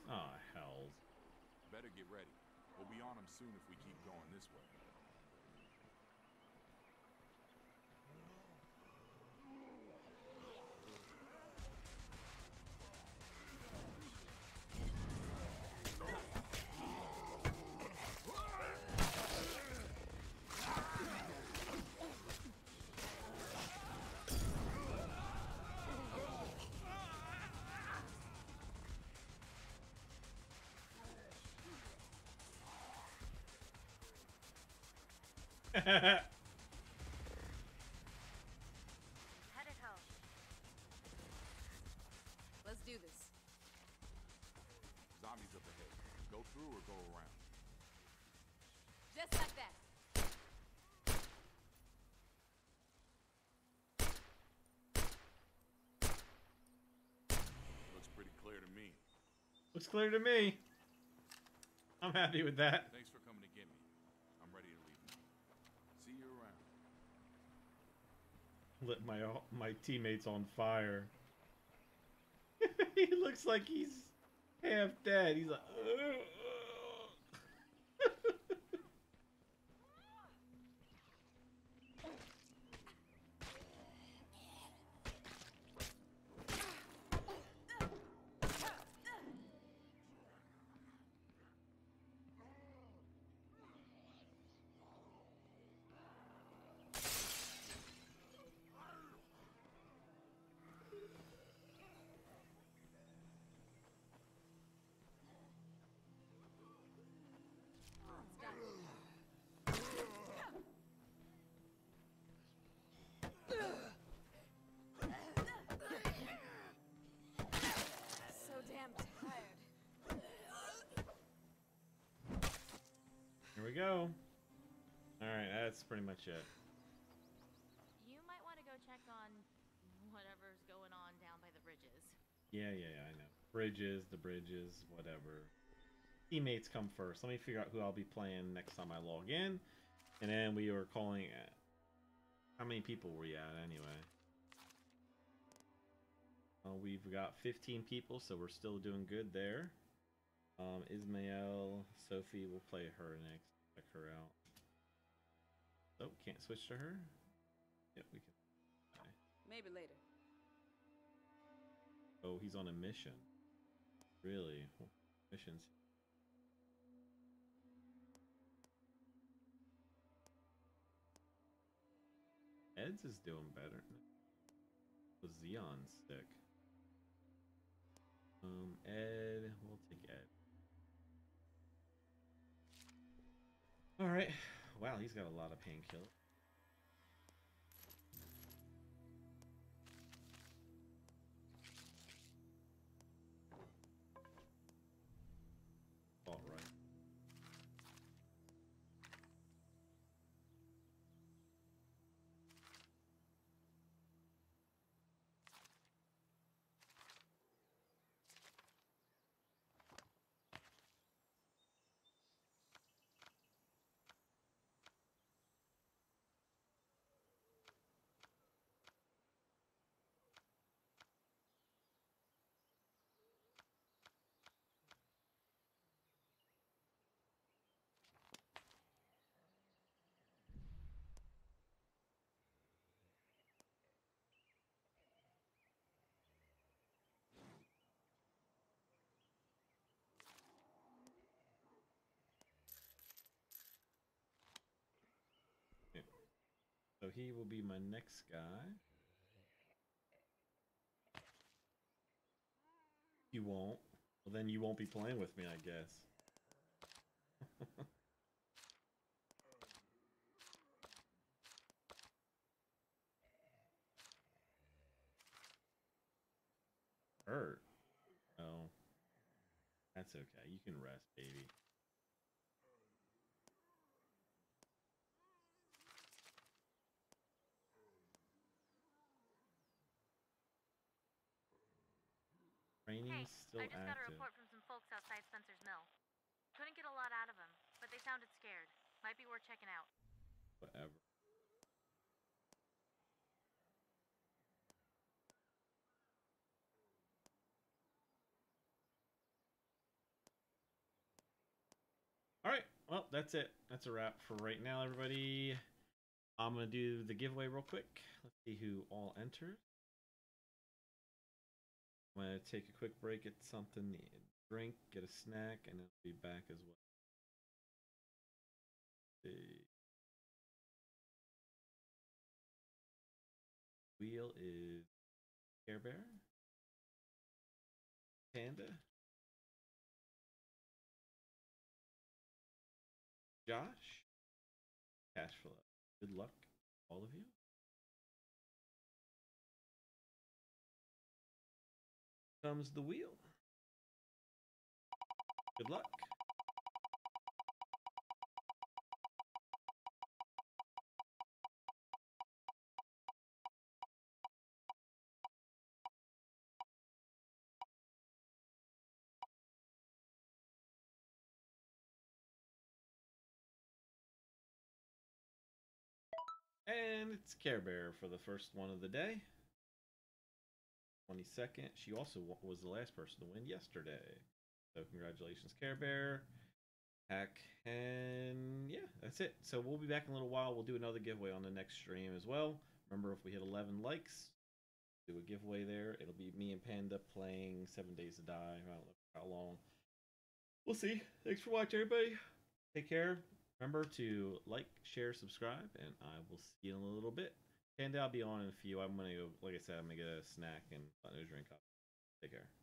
Ah, oh, hell. Better get ready. We'll be on them soon if we keep going this way. Headed home. Let's do this. Zombies up ahead. Go through or go around? Just like that. Looks pretty clear to me. Looks clear to me. I'm happy with that. Thanks for coming to get me. I'm ready to leave. See you around. Lit my teammates on fire. He looks like he's half dead. He's like, here we go. All right, that's pretty much it. You might want to go check on whatever's going on down by the bridges. Yeah, I know. Bridges, the bridges, whatever. Teammates come first. Let me figure out who I'll be playing next time I log in. And then we were calling at... How many people were we at anyway? We've got 15 people, so we're still doing good there. Ismael, Sophie, we'll play her next. Check her out. Oh, can't switch to her? Yep, we can. Right. Maybe later. Oh, he's on a mission. Really? Missions. Ed's is doing better. Was Xeon sick? Ed, we'll take Ed. Alright. Wow, he's got a lot of painkillers. Alright. So he will be my next guy. You won't. Well, then you won't be playing with me, I guess. Hurt. Oh. That's okay. You can rest, baby. Hey, still I just active. Got a report from some folks outside Spencer's Mill. Couldn't get a lot out of them, but they sounded scared. Might be worth checking out. Whatever. Alright, well, that's it. That's a wrap for right now, everybody. I'm going to do the giveaway real quick. Let's see who all enters. I'm going to take a quick break, get something to drink, get a snack, and I'll be back as well. The wheel is Care Bear, Panda, Josh, Cashflow. Good luck, all of you. Comes the wheel. Good luck. And it's Care Bear for the first one of the day. 22nd. She also was the last person to win yesterday. So congratulations, Care Bear. Heck, and yeah, that's it. So we'll be back in a little while. We'll do another giveaway on the next stream as well. Remember, if we hit 11 likes, do a giveaway there. It'll be me and Panda playing 7 Days to Die. I don't know how long. We'll see. Thanks for watching, everybody. Take care. Remember to like, share, subscribe, and I will see you in a little bit. And I'll be on in a few. I'm gonna go, like I said, I'm gonna get a snack and a drink up. Take care.